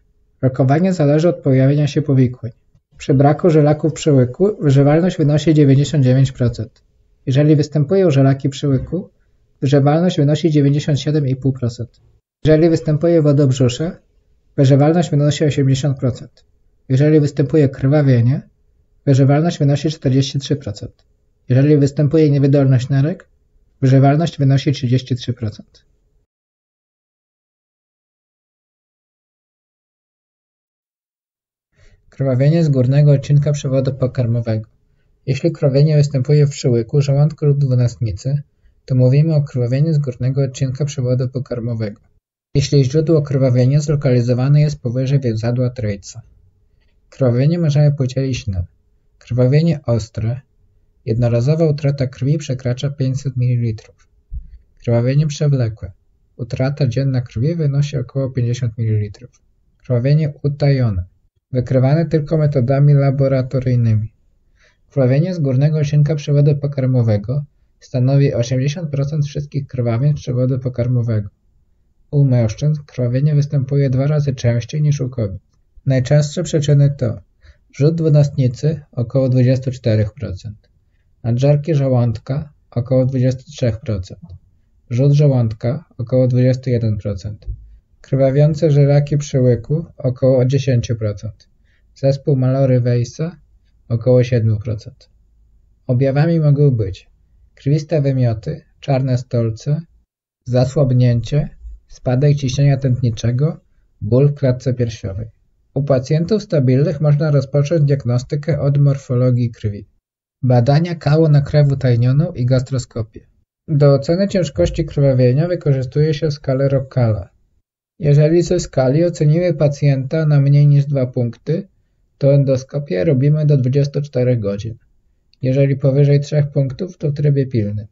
Rokowanie zależy od pojawienia się powikłań. Przy braku żelaków przyłyku wyżywalność wynosi 99%. Jeżeli występują żelaki przyłyku, wyżywalność wynosi 97,5%. Jeżeli występuje wodobrzusze, wyżywalność wynosi 80%. Jeżeli występuje krwawienie, wyżywalność wynosi 43%. Jeżeli występuje niewydolność nerek, wyżywalność wynosi 33%. Krwawienie z górnego odcinka przewodu pokarmowego. Jeśli krwawienie występuje w przyłyku, żołądku lub dwunastnicy, to mówimy o krwawieniu z górnego odcinka przewodu pokarmowego. Jeśli źródło krwawienia zlokalizowane jest powyżej więzadła trejca. Krwawienie możemy podzielić na krwawienie ostre, jednorazowa utrata krwi przekracza 500 ml. Krwawienie przewlekłe, utrata dzienna krwi wynosi około 50 ml. Krwawienie utajone, wykrywane tylko metodami laboratoryjnymi. Krwawienie z górnego odcinka przewodu pokarmowego stanowi 80% wszystkich krwawień przewodu pokarmowego. U mężczyzn krwawienie występuje 2 razy częściej niż u kobiet. Najczęstsze przyczyny to rzut dwunastnicy około 24%, nadżarki żołądka około 23%, rzut żołądka około 21%, krwawiące żelaki przyłyku około 10%, zespół Mallory-Weissa około 7%. Objawami mogą być krwiste wymioty, czarne stolce, zasłabnięcie, spadek ciśnienia tętniczego, ból w klatce piersiowej. U pacjentów stabilnych można rozpocząć diagnostykę od morfologii krwi, badania kału na krew utajnioną i gastroskopię. Do oceny ciężkości krwawienia wykorzystuje się skalę Rockala. Jeżeli ze skali ocenimy pacjenta na mniej niż 2 punkty, to endoskopię robimy do 24 godzin. Jeżeli powyżej 3 punktów, to w trybie pilnym.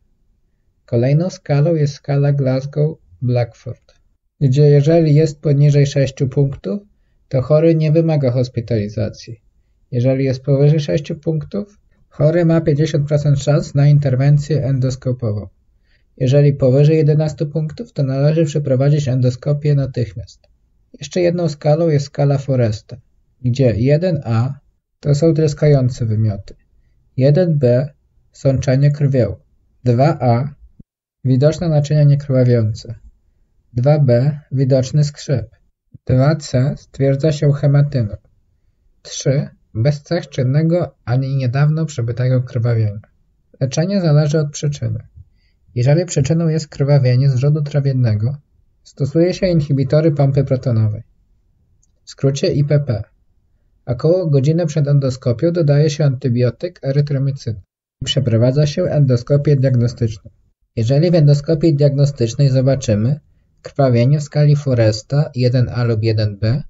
Kolejną skalą jest skala Glasgow-Blackford, gdzie jeżeli jest poniżej 6 punktów, to chory nie wymaga hospitalizacji. Jeżeli jest powyżej 6 punktów, chory ma 50% szans na interwencję endoskopową. Jeżeli powyżej 11 punktów, to należy przeprowadzić endoskopię natychmiast. Jeszcze jedną skalą jest skala Foresta, gdzie 1A to są tryskające wymioty, 1B sączenie krwią, 2A widoczne naczynia niekrwawiące, 2b. Widoczny skrzyp. 2c. Stwierdza się chematynę. 3. Bez cech czynnego ani niedawno przebytego krwawienia. Leczenie zależy od przyczyny. Jeżeli przyczyną jest krwawienie z wrzodu trawiennego, stosuje się inhibitory pompy protonowej, w skrócie IPP. Około godziny przed endoskopią dodaje się antybiotyk erytromycyna i przeprowadza się endoskopię diagnostyczną. Jeżeli w endoskopii diagnostycznej zobaczymy krwawienie w skali Foresta 1A lub 1B,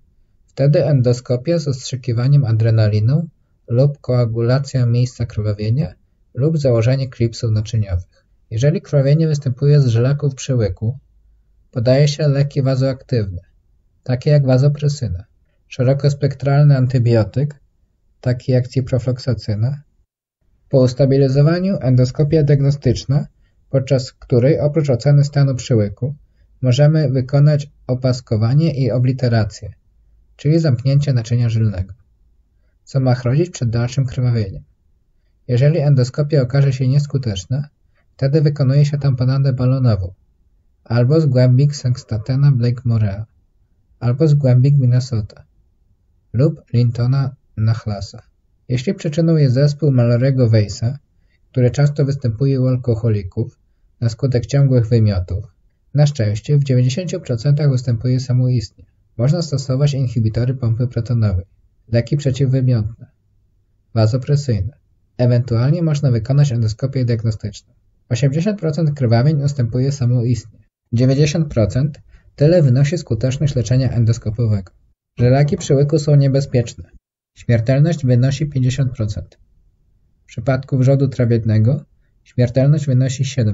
wtedy endoskopia z ostrzykiwaniem adrenaliną lub koagulacja miejsca krwawienia lub założenie klipsów naczyniowych. Jeżeli krwawienie występuje z żylaków przyłyku, podaje się leki wazoaktywne, takie jak wazopresyna, szerokospektralny antybiotyk, taki jak ciprofloxacyna. Po ustabilizowaniu endoskopia diagnostyczna, podczas której oprócz oceny stanu przyłyku możemy wykonać opaskowanie i obliterację, czyli zamknięcie naczynia żylnego, co ma chronić przed dalszym krwawieniem. Jeżeli endoskopia okaże się nieskuteczna, wtedy wykonuje się tamponadę balonową, albo zgłębik sangstatena Blake-Morea, albo zgłębik Minnesota lub Lintona Nachlasa. Jeśli przyczyną jest zespół Mallory'ego-Weissa, który często występuje u alkoholików na skutek ciągłych wymiotów, na szczęście w 90% występuje samoistnie. Można stosować inhibitory pompy protonowej, leki przeciwwymiotne, wazopresyjne. Ewentualnie można wykonać endoskopię diagnostyczną. 80% krwawień ustępuje samoistnie. 90% tyle wynosi skuteczność leczenia endoskopowego. Żylaki przyłyku są niebezpieczne. Śmiertelność wynosi 50%. W przypadku wrzodu trawiennego śmiertelność wynosi 7%.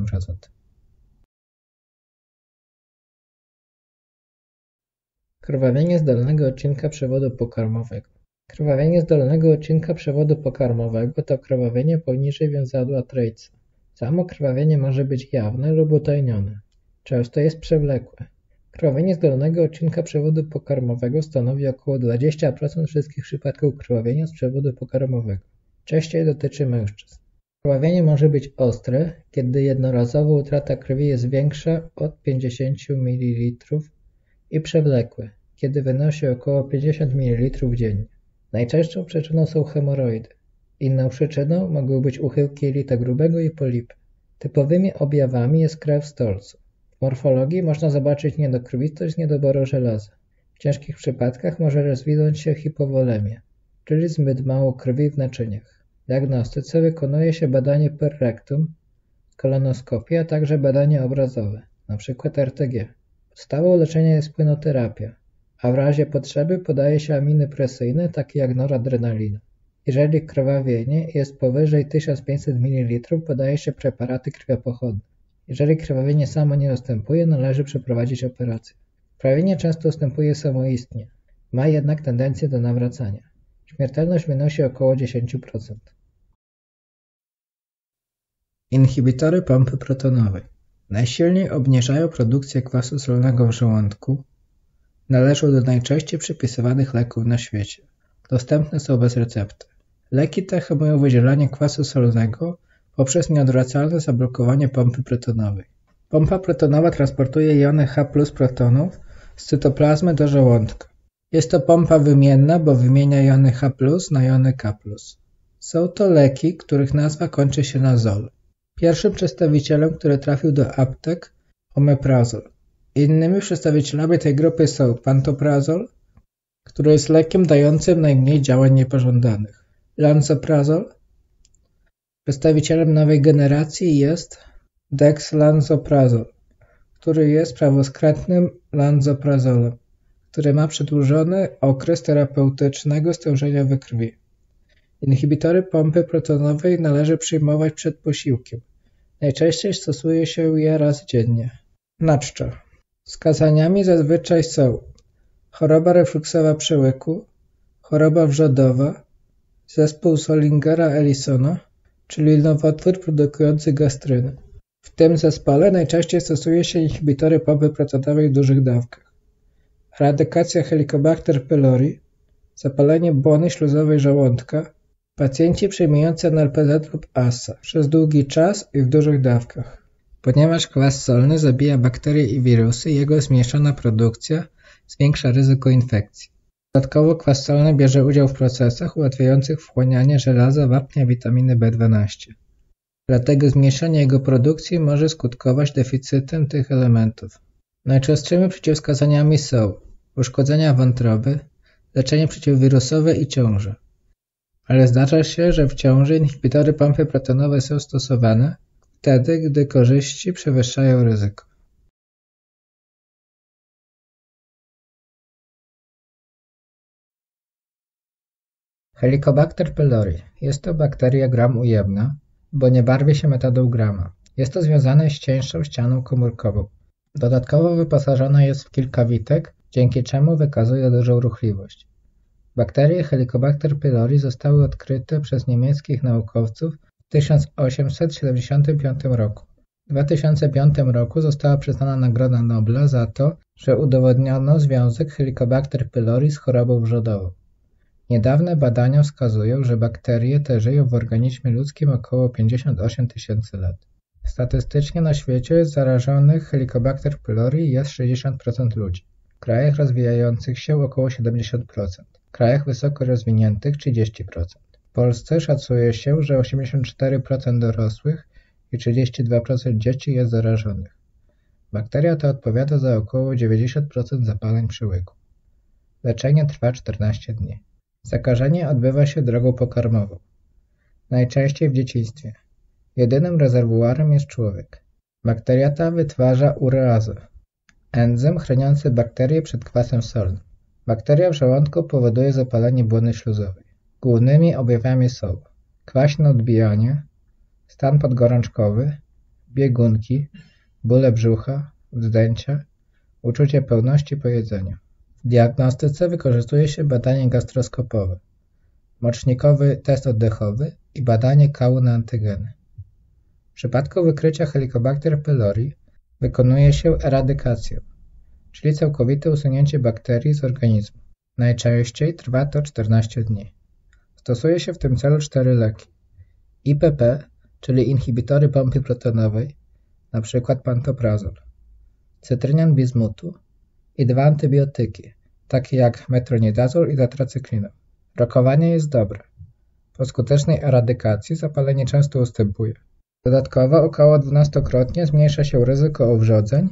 Krwawienie z dolnego odcinka przewodu pokarmowego. Krwawienie z dolnego odcinka przewodu pokarmowego to krwawienie poniżej więzadła trejcy. Samo krwawienie może być jawne lub utajnione. Często jest przewlekłe. Krwawienie z dolnego odcinka przewodu pokarmowego stanowi około 20% wszystkich przypadków krwawienia z przewodu pokarmowego. Częściej dotyczy mężczyzn. Krwawienie może być ostre, kiedy jednorazowa utrata krwi jest większa od 50 ml i przewlekłe, kiedy wynosi około 50 ml dziennie. Najczęstszą przyczyną są hemoroidy. Inną przyczyną mogą być uchyłki jelita grubego i polipy. Typowymi objawami jest krew z torcu. W morfologii można zobaczyć niedokrwistość z niedoboru żelaza. W ciężkich przypadkach może rozwinąć się hipowolemia, czyli zbyt mało krwi w naczyniach. W diagnostyce wykonuje się badanie per rectum, kolonoskopia, a także badania obrazowe, np. RTG. Podstawą leczenia jest płynoterapia, a w razie potrzeby podaje się aminy presyjne, takie jak noradrenalina. Jeżeli krwawienie jest powyżej 1500 ml, podaje się preparaty krwiopochodne. Jeżeli krwawienie samo nie ustępuje, należy przeprowadzić operację. Krwawienie często ustępuje samoistnie, ma jednak tendencję do nawracania. Śmiertelność wynosi około 10%. Inhibitory pompy protonowej najsilniej obniżają produkcję kwasu solnego w żołądku, należą do najczęściej przypisywanych leków na świecie. Dostępne są bez recepty. Leki te hamują wydzielanie kwasu solnego poprzez nieodwracalne zablokowanie pompy protonowej. Pompa protonowa transportuje jony H+ protonów z cytoplazmy do żołądka. Jest to pompa wymienna, bo wymienia jony H+ na jony K+. Są to leki, których nazwa kończy się na zol. Pierwszym przedstawicielem, który trafił do aptek, omeprazol. Innymi przedstawicielami tej grupy są pantoprazol, który jest lekiem dającym najmniej działań niepożądanych, lansoprazol. Przedstawicielem nowej generacji jest dexlansoprazol, który jest prawoskrętnym lansoprazolem, który ma przedłużony okres terapeutycznego stężenia we krwi. Inhibitory pompy protonowej należy przyjmować przed posiłkiem. Najczęściej stosuje się je raz dziennie. Naczcza. Wskazaniami zazwyczaj są choroba refluksowa przełyku, choroba wrzodowa, zespół Solingera-Ellisona, czyli nowotwór produkujący gastrynę. W tym zespole najczęściej stosuje się inhibitory pompy protonowej w dużych dawkach. Radykacja Helicobacter pylori, zapalenie błony śluzowej żołądka, pacjenci przyjmujący NRPZ lub ASA przez długi czas i w dużych dawkach. Ponieważ kwas solny zabija bakterie i wirusy, jego zmniejszona produkcja zwiększa ryzyko infekcji. Dodatkowo kwas solny bierze udział w procesach ułatwiających wchłanianie żelaza, wapnia, witaminy B12. Dlatego zmniejszenie jego produkcji może skutkować deficytem tych elementów. Najczęstszymi przeciwwskazaniami są uszkodzenia wątroby, leczenie przeciwwirusowe i ciąże. Ale zdarza się, że w ciąży inhibitory pompy protonowe są stosowane wtedy, gdy korzyści przewyższają ryzyko. Helicobacter pylori. Jest to bakteria gram-ujemna, bo nie barwi się metodą grama. Jest to związane z cieńszą ścianą komórkową. Dodatkowo wyposażona jest w kilka witek, dzięki czemu wykazuje dużą ruchliwość. Bakterie Helicobacter pylori zostały odkryte przez niemieckich naukowców w 1875 roku. W 2005 roku została przyznana Nagroda Nobla za to, że udowodniono związek Helicobacter pylori z chorobą wrzodową. Niedawne badania wskazują, że bakterie te żyją w organizmie ludzkim około 58 tysięcy lat. Statystycznie na świecie zarażonych Helicobacter pylori jest 60% ludzi. W krajach rozwijających się około 70%, w krajach wysoko rozwiniętych 30%. W Polsce szacuje się, że 84% dorosłych i 32% dzieci jest zarażonych. Bakteria ta odpowiada za około 90% zapaleń przyłyku. Leczenie trwa 14 dni. Zakażenie odbywa się drogą pokarmową, najczęściej w dzieciństwie. Jedynym rezerwuarem jest człowiek. Bakteria ta wytwarza ureazę, enzym chroniący bakterie przed kwasem solnym. Bakteria w żołądku powoduje zapalenie błony śluzowej. Głównymi objawami są kwaśne odbijanie, stan podgorączkowy, biegunki, bóle brzucha, wzdęcia, uczucie pełności po jedzeniu. W diagnostyce wykorzystuje się badanie gastroskopowe, mocznikowy test oddechowy i badanie kału na antygeny. W przypadku wykrycia Helicobacter pylori wykonuje się eradykację, czyli całkowite usunięcie bakterii z organizmu. Najczęściej trwa to 14 dni. Stosuje się w tym celu 4 leki. IPP, czyli inhibitory pompy protonowej, np. pantoprazol, cytrynian bizmutu i 2 antybiotyki, takie jak metronidazol i tetracyklina. Rokowanie jest dobre. Po skutecznej eradykacji zapalenie często ustępuje. Dodatkowo około 12-krotnie zmniejsza się ryzyko owrzodzeń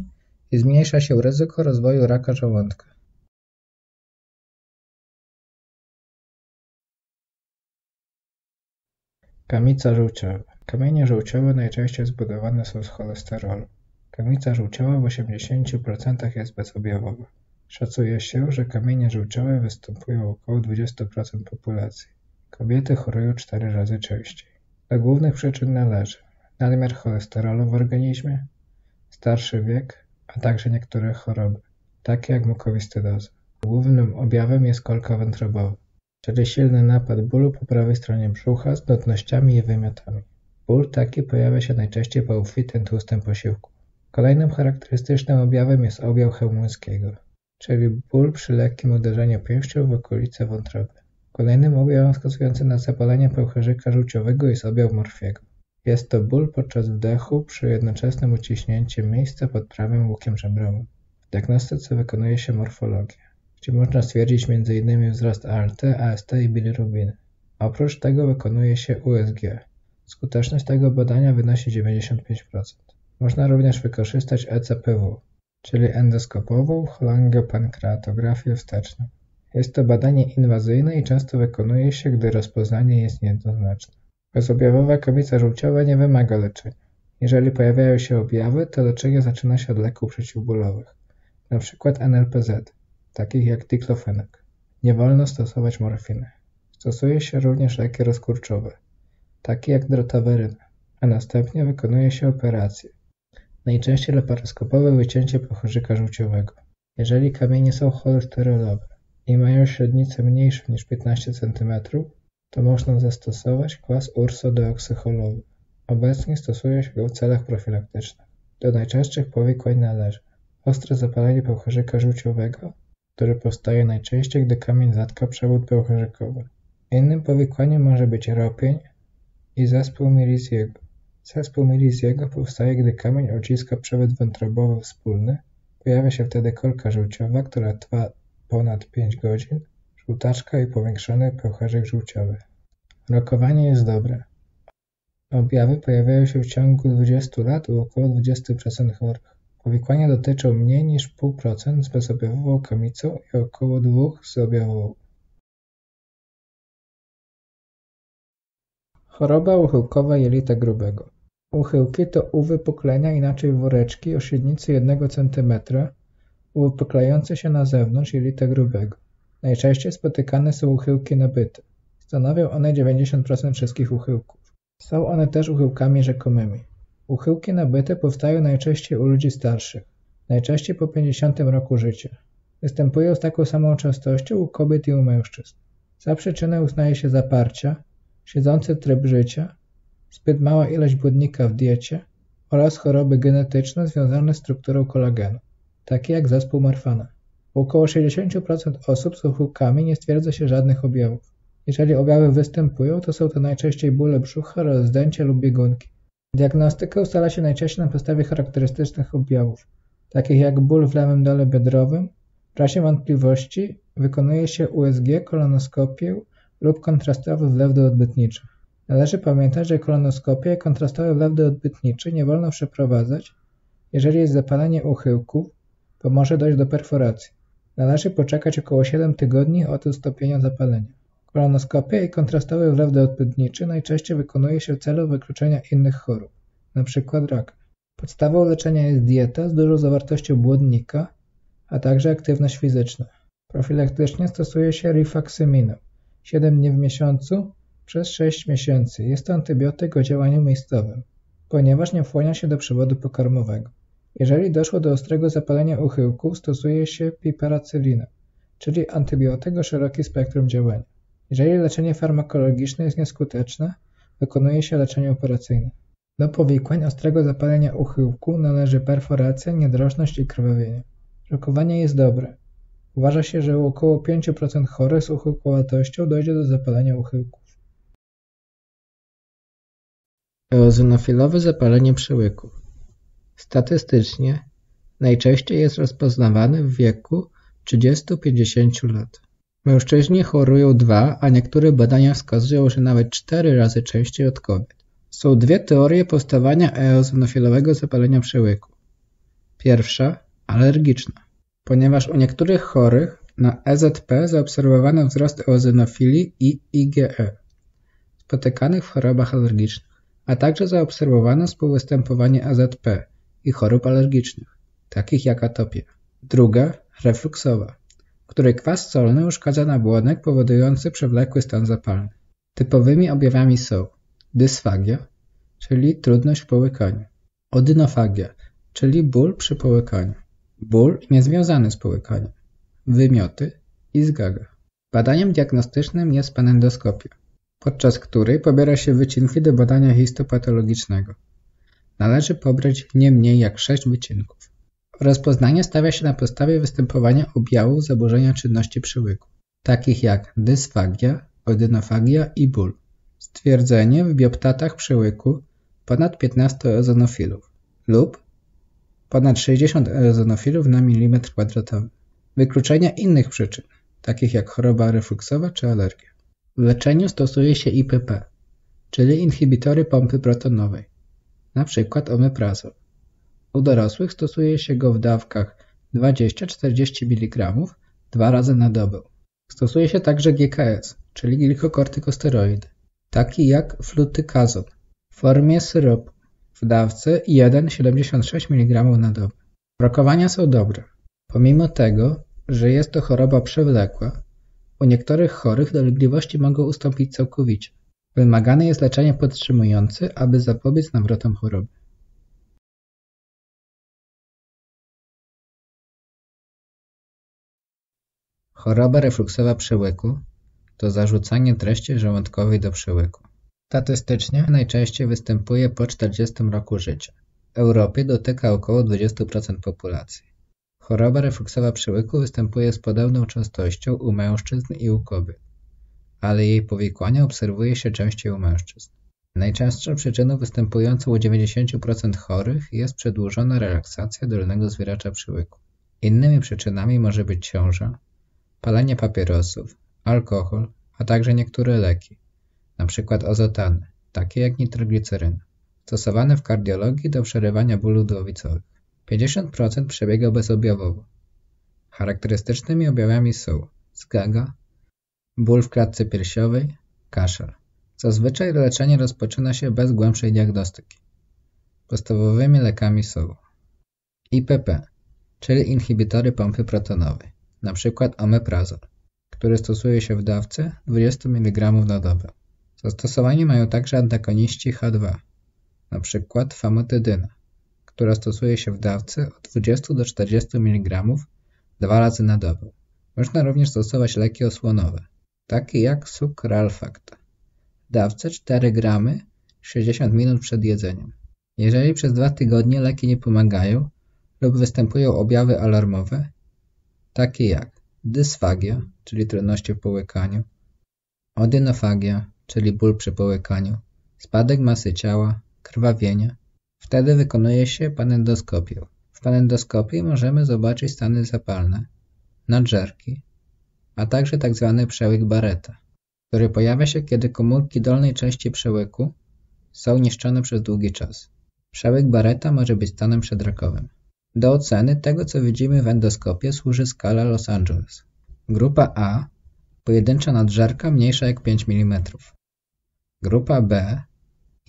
i zmniejsza się ryzyko rozwoju raka żołądka. Kamica żółciowa. Kamienie żółciowe najczęściej zbudowane są z cholesterolu. Kamica żółciowa w 80% jest bezobjawowa. Szacuje się, że kamienie żółciowe występują około 20% populacji. Kobiety chorują 4 razy częściej. Do głównych przyczyn należy nadmiar cholesterolu w organizmie, starszy wiek, a także niektóre choroby, takie jak mukowiscydoza. Głównym objawem jest kolka wątrobowa, czyli silny napad bólu po prawej stronie brzucha z nudnościami i wymiotami. Ból taki pojawia się najczęściej po obfitym tłustym posiłku. Kolejnym charakterystycznym objawem jest objaw Chełmuńskiego, czyli ból przy lekkim uderzeniu pięścią w okolice wątroby. Kolejnym objawem wskazującym na zapalenie pęcherzyka żółciowego jest objaw Morfiego. Jest to ból podczas wdechu przy jednoczesnym uciśnięciu miejsca pod prawym łukiem żebrowym. W diagnostyce wykonuje się morfologię, gdzie można stwierdzić m.in. wzrost ALT, AST i bilirubiny. Oprócz tego wykonuje się USG. Skuteczność tego badania wynosi 95%. Można również wykorzystać ECPW, czyli endoskopową cholangiopankreatografię wsteczną. Jest to badanie inwazyjne i często wykonuje się, gdy rozpoznanie jest niejednoznaczne. Bezobjawowa kamica żółciowa nie wymaga leczenia. Jeżeli pojawiają się objawy, to leczenie zaczyna się od leków przeciwbólowych, np. NLPZ, takich jak diklofenak. Nie wolno stosować morfiny. Stosuje się również leki rozkurczowe, takie jak drotaweryna, a następnie wykonuje się operację, najczęściej laparoskopowe wycięcie pęcherzyka żółciowego. Jeżeli kamienie są cholesterolowe i mają średnicę mniejszą niż 15 cm, to można zastosować kwas ursodeoksycholowy. Obecnie stosuje się go w celach profilaktycznych. Do najczęstszych powikłań należy ostre zapalenie pęcherzyka żółciowego, które powstaje najczęściej, gdy kamień zatka przewód pęcherzykowy. Innym powikłaniem może być ropień i zespół Miriziego, Zespół Milesiego powstaje, gdy kamień odciska przewód wątrobowy wspólny. Pojawia się wtedy korka żółciowa, która trwa ponad 5 godzin, żółtaczka i powiększony pęcherzyk żółciowy. Rokowanie jest dobre. Objawy pojawiają się w ciągu 20 lat u około 20% chorych. Powikłania dotyczą mniej niż 0,5% z bezobjawową kamicą i około 2% z objawową. Choroba uchyłkowa jelita grubego. Uchyłki to uwypuklenia, inaczej woreczki o średnicy 1 cm, uwypuklające się na zewnątrz jelita grubego. Najczęściej spotykane są uchyłki nabyte. Stanowią one 90% wszystkich uchyłków. Są one też uchyłkami rzekomymi. Uchyłki nabyte powstają najczęściej u ludzi starszych, najczęściej po 50 roku życia. Występują z taką samą częstością u kobiet i u mężczyzn. Za przyczynę uznaje się zaparcia, siedzący tryb życia, zbyt mała ilość błonnika w diecie oraz choroby genetyczne związane z strukturą kolagenu, takie jak zespół Marfana. U około 60% osób z uchyłkami nie stwierdza się żadnych objawów. Jeżeli objawy występują, to są to najczęściej bóle brzucha, rozdęcie lub biegunki. Diagnostykę ustala się najczęściej na podstawie charakterystycznych objawów, takich jak ból w lewym dole biodrowym. W razie wątpliwości wykonuje się USG, kolonoskopię lub kontrastowy wlew doodbytniczy. Należy pamiętać, że kolonoskopii i kontrastowy wlew doodbytniczy nie wolno przeprowadzać, jeżeli jest zapalenie uchyłków, bo może dojść do perforacji. Należy poczekać około 7 tygodni od ustąpienia zapalenia. Kolonoskopia i kontrastowy wlew doodbytniczy najczęściej wykonuje się w celu wykluczenia innych chorób, np. raka. Podstawą leczenia jest dieta z dużą zawartością błonnika, a także aktywność fizyczna. Profilaktycznie stosuje się rifaksyminę 7 dni w miesiącu przez 6 miesięcy. Jest to antybiotyk o działaniu miejscowym, ponieważ nie wchłania się do przewodu pokarmowego. Jeżeli doszło do ostrego zapalenia uchyłków, stosuje się piperacylina, czyli antybiotyk o szerokim spektrum działania. Jeżeli leczenie farmakologiczne jest nieskuteczne, wykonuje się leczenie operacyjne. Do powikłań ostrego zapalenia uchyłku należy perforacja, niedrożność i krwawienie. Rokowanie jest dobre. Uważa się, że u około 5% chorych z uchyłkowatością dojdzie do zapalenia uchyłków. Eozinofilowe zapalenie przełyków. Statystycznie najczęściej jest rozpoznawany w wieku 30-50 lat. Mężczyźni chorują 2, a niektóre badania wskazują, że nawet 4 razy częściej od kobiet. Są dwie teorie powstawania eozinofilowego zapalenia przełyku. Pierwsza, alergiczna. Ponieważ u niektórych chorych na EZP zaobserwowano wzrost eozinofilii i IgE, spotykanych w chorobach alergicznych, a także zaobserwowano współwystępowanie AZP i chorób alergicznych, takich jak atopia. Druga, refluksowa, w której kwas solny uszkadza nabłonek powodujący przewlekły stan zapalny. Typowymi objawami są dysfagia, czyli trudność w połykaniu, odynofagia, czyli ból przy połykaniu, ból niezwiązany z połykaniem, wymioty i zgaga. Badaniem diagnostycznym jest panendoskopia, podczas której pobiera się wycinki do badania histopatologicznego. Należy pobrać nie mniej jak 6 wycinków. Rozpoznanie stawia się na podstawie występowania objawów zaburzenia czynności przełyku, takich jak dysfagia, odynofagia i ból. Stwierdzenie w bioptatach przełyku ponad 15 eozinofilów lub ponad 60 eozinofilów na milimetr kwadratowy. Wykluczenia innych przyczyn, takich jak choroba refluksowa czy alergia. W leczeniu stosuje się IPP, czyli inhibitory pompy protonowej, np. omeprazol. U dorosłych stosuje się go w dawkach 20-40 mg 2 razy na dobę. Stosuje się także GKS, czyli glikokortykosteroidy, taki jak flutykazon w formie syropu w dawce 1,76 mg na dobę. Rokowania są dobre. Pomimo tego, że jest to choroba przewlekła, u niektórych chorych dolegliwości mogą ustąpić całkowicie. Wymagane jest leczenie podtrzymujące, aby zapobiec nawrotom choroby. Choroba refluksowa przełyku to zarzucanie treści żołądkowej do przełyku. Statystycznie najczęściej występuje po 40 roku życia. W Europie dotyka około 20% populacji. Choroba refluksowa przełyku występuje z podobną częstością u mężczyzn i u kobiet, ale jej powikłania obserwuje się częściej u mężczyzn. Najczęstszą przyczyną występującą u 90% chorych jest przedłużona relaksacja dolnego zwieracza przyłyku. Innymi przyczynami może być ciąża, palenie papierosów, alkohol, a także niektóre leki, np. azotany, takie jak nitrogliceryna, stosowane w kardiologii do przerywania bólu głowicowych. 50% przebiega bezobjawowo. Charakterystycznymi objawami są zgaga, ból w klatce piersiowej, kaszel. Zazwyczaj leczenie rozpoczyna się bez głębszej diagnostyki. Podstawowymi lekami są IPP, czyli inhibitory pompy protonowej, np. omeprazol, który stosuje się w dawce 20 mg na dobę. Zastosowanie mają także antagoniści H2, np. famotydyna, która stosuje się w dawce od 20 do 40 mg 2 razy na dobę. Można również stosować leki osłonowe, takie jak sucralfakta, w dawce 4 gramy 60 minut przed jedzeniem. Jeżeli przez 2 tygodnie leki nie pomagają lub występują objawy alarmowe, takie jak dysfagia, czyli trudności w połykaniu, odynofagia, czyli ból przy połykaniu, spadek masy ciała, krwawienie, wtedy wykonuje się panendoskopię. W panendoskopii możemy zobaczyć stany zapalne, nadżerki, a także tzw. przełyk Barretta, który pojawia się, kiedy komórki dolnej części przełyku są niszczone przez długi czas. Przełyk Barretta może być stanem przedrakowym. Do oceny tego, co widzimy w endoskopie, służy skala Los Angeles. Grupa A, pojedyncza nadżerka mniejsza jak 5 mm. Grupa B,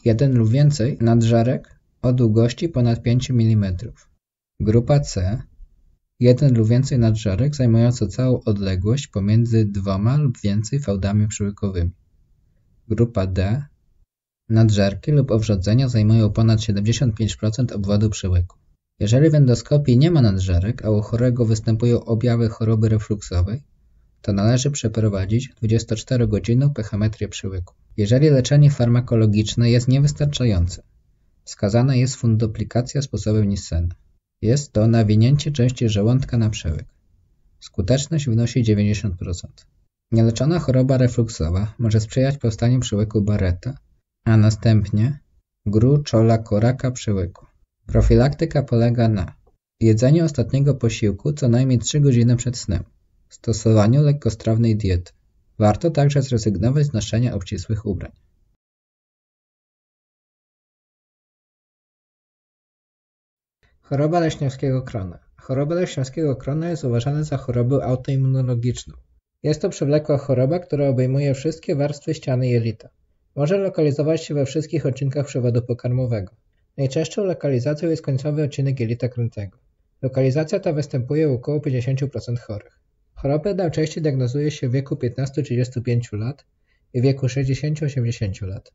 jeden lub więcej nadżerek o długości ponad 5 mm. Grupa C, jeden lub więcej nadżerek zajmujący całą odległość pomiędzy 2 lub więcej fałdami przyłykowymi. Grupa D, nadżerki lub owrzodzenia zajmują ponad 75% obwodu przyłyku. Jeżeli w endoskopii nie ma nadżerek, a u chorego występują objawy choroby refluksowej, to należy przeprowadzić 24-godzinną pechemetrię przyłyku. Jeżeli leczenie farmakologiczne jest niewystarczające, wskazana jest fundoplikacja sposobem Nissena. Jest to nawinięcie części żołądka na przełyk. Skuteczność wynosi 90%. Nieleczona choroba refluksowa może sprzyjać powstaniu przełyku Barretta, a następnie gruczolakoraka przełyku. Profilaktyka polega na jedzeniu ostatniego posiłku co najmniej 3 godziny przed snem, stosowaniu lekkostrawnej diety. Warto także zrezygnować z noszenia obcisłych ubrań. Choroba leśniowskiego krona. Choroba leśniowskiego krona jest uważana za chorobę autoimmunologiczną. Jest to przewlekła choroba, która obejmuje wszystkie warstwy ściany jelita. Może lokalizować się we wszystkich odcinkach przewodu pokarmowego. Najczęstszą lokalizacją jest końcowy odcinek jelita krętego. Lokalizacja ta występuje u około 50% chorych. Chorobę najczęściej diagnozuje się w wieku 15-35 lat i w wieku 60-80 lat.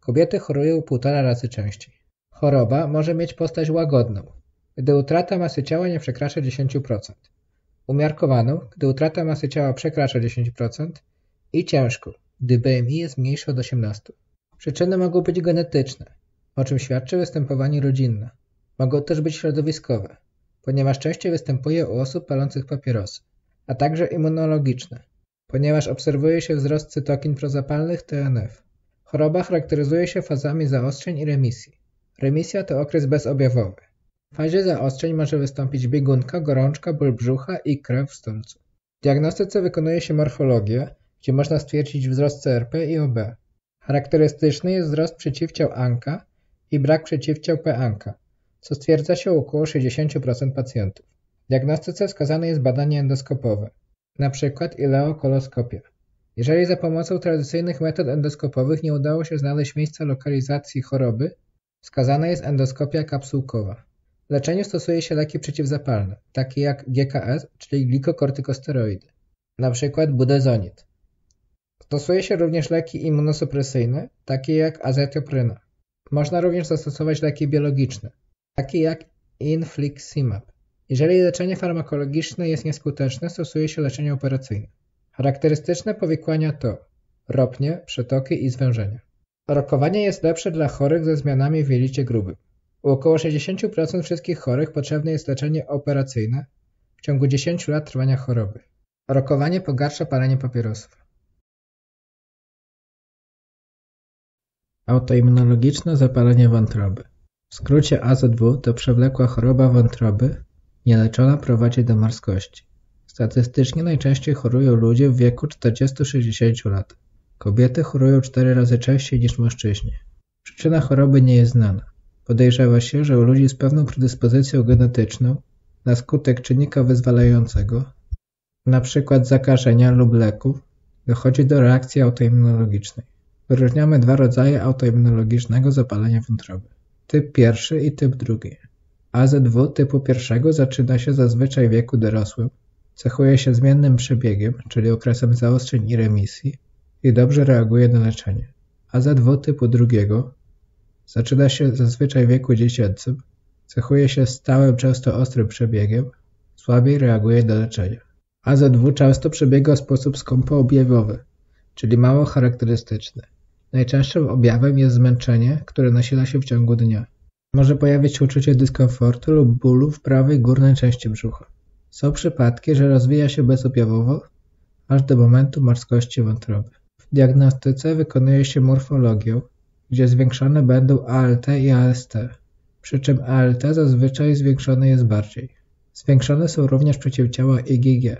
Kobiety chorują 1,5 razy częściej. Choroba może mieć postać łagodną, gdy utrata masy ciała nie przekracza 10%, umiarkowaną, gdy utrata masy ciała przekracza 10% i ciężką, gdy BMI jest mniejsze od 18%. Przyczyny mogą być genetyczne, o czym świadczy występowanie rodzinne. Mogą też być środowiskowe, ponieważ częściej występuje u osób palących papierosy, a także immunologiczne, ponieważ obserwuje się wzrost cytokin prozapalnych TNF. Choroba charakteryzuje się fazami zaostrzeń i remisji. Remisja to okres bezobjawowy. W fazie zaostrzeń może wystąpić biegunka, gorączka, ból brzucha i krew w stolcu. W diagnostyce wykonuje się morfologię, gdzie można stwierdzić wzrost CRP i OB. Charakterystyczny jest wzrost przeciwciał ANCA i brak przeciwciał PANCA, co stwierdza się u około 60% pacjentów. W diagnostyce wskazane jest badanie endoskopowe, np. ileokoloskopia. Jeżeli za pomocą tradycyjnych metod endoskopowych nie udało się znaleźć miejsca lokalizacji choroby, wskazana jest endoskopia kapsułkowa. W leczeniu stosuje się leki przeciwzapalne, takie jak GKS, czyli glikokortykosteroidy, np. budezonid. Stosuje się również leki immunosupresyjne, takie jak azetiopryna. Można również zastosować leki biologiczne, takie jak infliximab. Jeżeli leczenie farmakologiczne jest nieskuteczne, stosuje się leczenie operacyjne. Charakterystyczne powikłania to ropnie, przetoki i zwężenia. Rokowanie jest lepsze dla chorych ze zmianami w jelicie grubym. U około 60% wszystkich chorych potrzebne jest leczenie operacyjne w ciągu 10 lat trwania choroby. Rokowanie pogarsza palenie papierosów. Autoimmunologiczne zapalenie wątroby. W skrócie AZW to przewlekła choroba wątroby, nieleczona prowadzi do marskości. Statystycznie najczęściej chorują ludzie w wieku 40-60 lat. Kobiety chorują 4 razy częściej niż mężczyźni. Przyczyna choroby nie jest znana. Podejrzewa się, że u ludzi z pewną predyspozycją genetyczną na skutek czynnika wyzwalającego, np. zakażenia lub leków, dochodzi do reakcji autoimmunologicznej. Wyróżniamy 2 rodzaje autoimmunologicznego zapalenia wątroby. Typ pierwszy i typ drugi. AZW typu pierwszego zaczyna się zazwyczaj w wieku dorosłym, cechuje się zmiennym przebiegiem, czyli okresem zaostrzeń i remisji, i dobrze reaguje na leczenie. AZW typu drugiego zaczyna się zazwyczaj w wieku dziecięcym, cechuje się stałym, często ostrym przebiegiem, słabiej reaguje na leczenie. AZW często przebiega w sposób skąpoobjawowy, czyli mało charakterystyczny. Najczęstszym objawem jest zmęczenie, które nasila się w ciągu dnia. Może pojawić się uczucie dyskomfortu lub bólu w prawej górnej części brzucha. Są przypadki, że rozwija się bezobjawowo, aż do momentu marskości wątroby. W diagnostyce wykonuje się morfologię, gdzie zwiększone będą ALT i AST, przy czym ALT zazwyczaj zwiększone jest bardziej. Zwiększone są również przeciwciała IgG.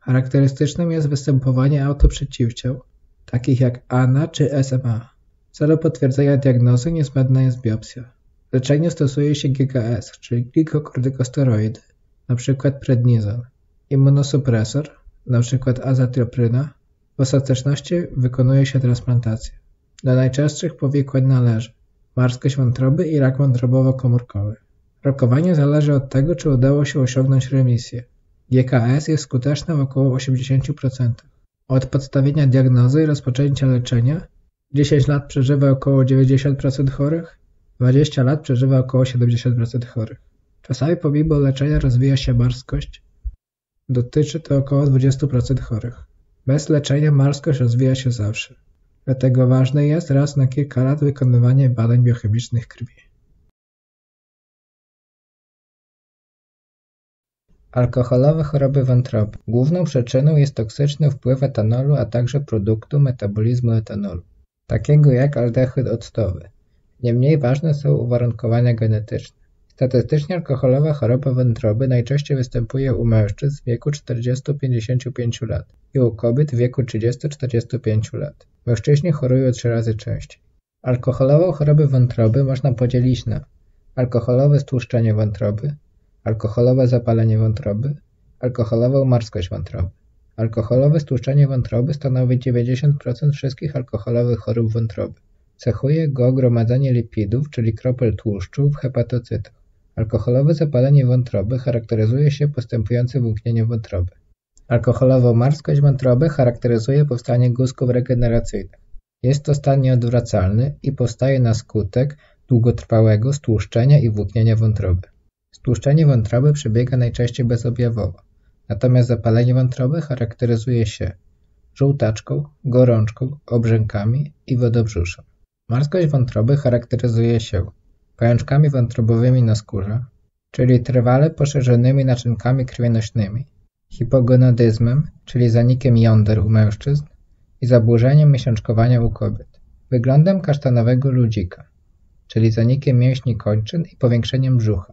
Charakterystycznym jest występowanie autoprzeciwciał, takich jak ANA czy SMA. W celu potwierdzenia diagnozy niezbędna jest biopsja. W leczeniu stosuje się GKS, czyli glikokortykosteroidy, np. prednizon, immunosupresor, np. azathiopryna. W ostateczności wykonuje się transplantację. Do najczęstszych powikłań należy marskość wątroby i rak wątrobowo-komórkowy. Rokowanie zależy od tego, czy udało się osiągnąć remisję. GKS jest skuteczna w około 80%. Od podstawienia diagnozy i rozpoczęcia leczenia 10 lat przeżywa około 90% chorych, 20 lat przeżywa około 70% chorych. Czasami pomimo leczenia rozwija się marskość, dotyczy to około 20% chorych. Bez leczenia marskość rozwija się zawsze. Dlatego ważne jest raz na kilka lat wykonywanie badań biochemicznych krwi. Alkoholowe choroby wątroby. Główną przyczyną jest toksyczny wpływ etanolu, a także produktu metabolizmu etanolu, takiego jak aldehyd octowy. Niemniej ważne są uwarunkowania genetyczne. Statystycznie alkoholowa choroba wątroby najczęściej występuje u mężczyzn w wieku 40-55 lat i u kobiet w wieku 30-45 lat. Mężczyźni chorują 3 razy częściej. Alkoholową chorobę wątroby można podzielić na alkoholowe stłuszczenie wątroby, alkoholowe zapalenie wątroby, alkoholową marskość wątroby. Alkoholowe stłuszczenie wątroby stanowi 90% wszystkich alkoholowych chorób wątroby. Cechuje go gromadzenie lipidów, czyli kropel tłuszczu w hepatocytach. Alkoholowe zapalenie wątroby charakteryzuje się postępującym łknieniem wątroby. Alkoholową marskość wątroby charakteryzuje powstanie guzków regeneracyjnych. Jest to stan nieodwracalny i powstaje na skutek długotrwałego stłuszczenia i włóknienia wątroby. Stłuszczenie wątroby przebiega najczęściej bezobjawowo, natomiast zapalenie wątroby charakteryzuje się żółtaczką, gorączką, obrzękami i wodobrzuszem. Marskość wątroby charakteryzuje się pajączkami wątrobowymi na skórze, czyli trwale poszerzonymi naczynkami krwionośnymi, hipogonadyzmem, czyli zanikiem jąder u mężczyzn i zaburzeniem miesiączkowania u kobiet, wyglądem kasztanowego ludzika, czyli zanikiem mięśni kończyn i powiększeniem brzucha,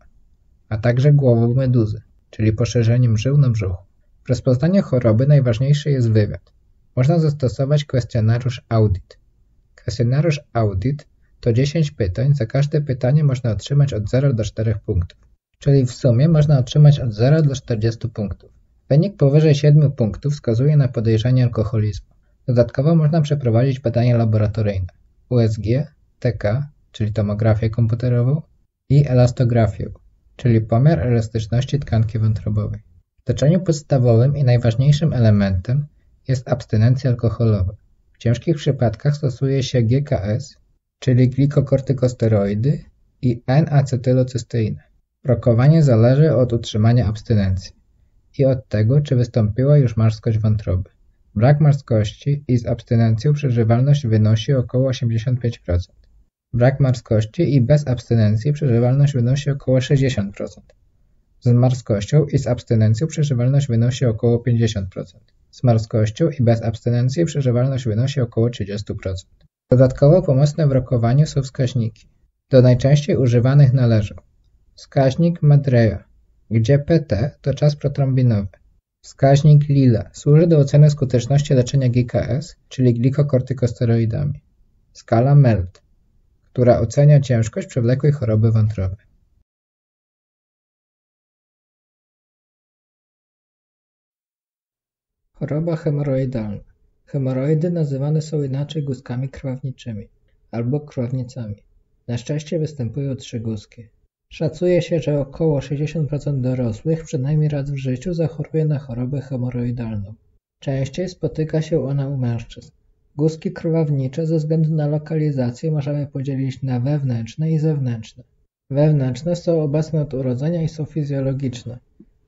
a także głową meduzy, czyli poszerzeniem żył na brzuchu. W rozpoznaniu choroby najważniejszy jest wywiad. Można zastosować kwestionariusz AUDIT. Kwestionariusz AUDIT to 10 pytań, za każde pytanie można otrzymać od 0 do 4 punktów, czyli w sumie można otrzymać od 0 do 40 punktów. Wynik powyżej 7 punktów wskazuje na podejrzenie alkoholizmu. Dodatkowo można przeprowadzić badania laboratoryjne USG, TK, czyli tomografię komputerową i elastografię, czyli pomiar elastyczności tkanki wątrobowej. W leczeniu podstawowym i najważniejszym elementem jest abstynencja alkoholowa. W ciężkich przypadkach stosuje się GKS, czyli glikokortykosteroidy i N-acetylocysteinę. Rokowanie zależy od utrzymania abstynencji i od tego, czy wystąpiła już marskość wątroby. Brak marskości i z abstynencją przeżywalność wynosi około 85%. Brak marskości i bez abstynencji przeżywalność wynosi około 60%. Z marskością i z abstynencją przeżywalność wynosi około 50%. Z marskością i bez abstynencji przeżywalność wynosi około 30%. Dodatkowo pomocne w rokowaniu są wskaźniki. Do najczęściej używanych należą wskaźnik Madreya, gdzie PT to czas protrombinowy. Wskaźnik Lilla służy do oceny skuteczności leczenia GKS, czyli glikokortykosteroidami. Skala MELT, która ocenia ciężkość przewlekłej choroby wątroby. Choroba hemoroidalna. Hemoroidy nazywane są inaczej guzkami krwawniczymi albo krwawnicami. Najczęściej występują trzyguzki. Szacuje się, że około 60% dorosłych przynajmniej raz w życiu zachoruje na chorobę hemoroidalną. Częściej spotyka się ona u mężczyzn. Guzki krwawnicze ze względu na lokalizację możemy podzielić na wewnętrzne i zewnętrzne. Wewnętrzne są obecne od urodzenia i są fizjologiczne,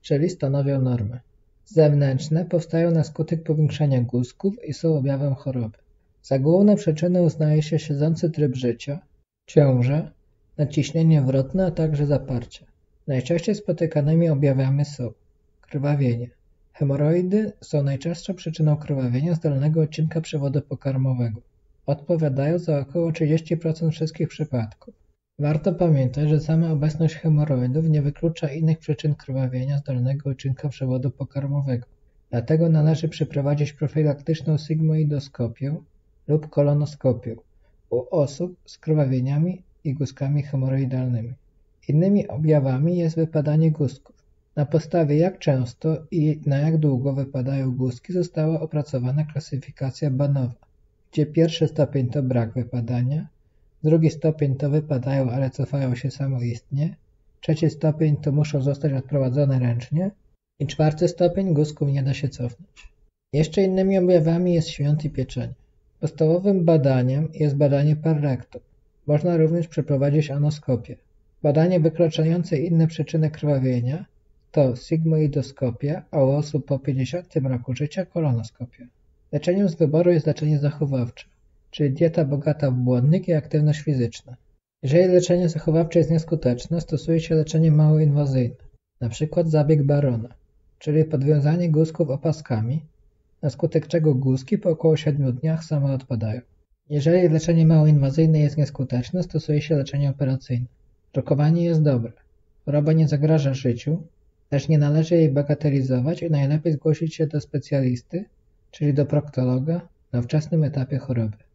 czyli stanowią normę. Zewnętrzne powstają na skutek powiększenia guzków i są objawem choroby. Za główną przyczynę uznaje się siedzący tryb życia, ciążę, nadciśnienie wrotne, a także zaparcie. Najczęściej spotykanymi objawami są krwawienie. Hemoroidy są najczęstszą przyczyną krwawienia z dolnego odcinka przewodu pokarmowego. Odpowiadają za około 30% wszystkich przypadków. Warto pamiętać, że sama obecność hemoroidów nie wyklucza innych przyczyn krwawienia z dolnego odcinka przewodu pokarmowego. Dlatego należy przeprowadzić profilaktyczną sigmoidoskopię lub kolonoskopię u osób z krwawieniami i guzkami hemoroidalnymi. Innymi objawami jest wypadanie guzków. Na podstawie jak często i na jak długo wypadają guzki została opracowana klasyfikacja Banowa, gdzie pierwszy stopień to brak wypadania, drugi stopień to wypadają, ale cofają się samoistnie, trzeci stopień to muszą zostać odprowadzone ręcznie i czwarty stopień guzków nie da się cofnąć. Jeszcze innymi objawami jest świąt i pieczenie. Podstawowym badaniem jest badanie par rectum. Można również przeprowadzić anoskopię. Badanie wykluczające inne przyczyny krwawienia to sigmoidoskopia, a u osób po 50 roku życia kolonoskopia. Leczeniem z wyboru jest leczenie zachowawcze, czyli dieta bogata w błonnik i aktywność fizyczna. Jeżeli leczenie zachowawcze jest nieskuteczne, stosuje się leczenie małoinwazyjne, np. zabieg Barona, czyli podwiązanie guzków opaskami, na skutek czego guzki po około 7 dniach same odpadają. Jeżeli leczenie małoinwazyjne jest nieskuteczne, stosuje się leczenie operacyjne. Rokowanie jest dobre. Choroba nie zagraża życiu, lecz nie należy jej bagatelizować i najlepiej zgłosić się do specjalisty, czyli do proktologa, na wczesnym etapie choroby.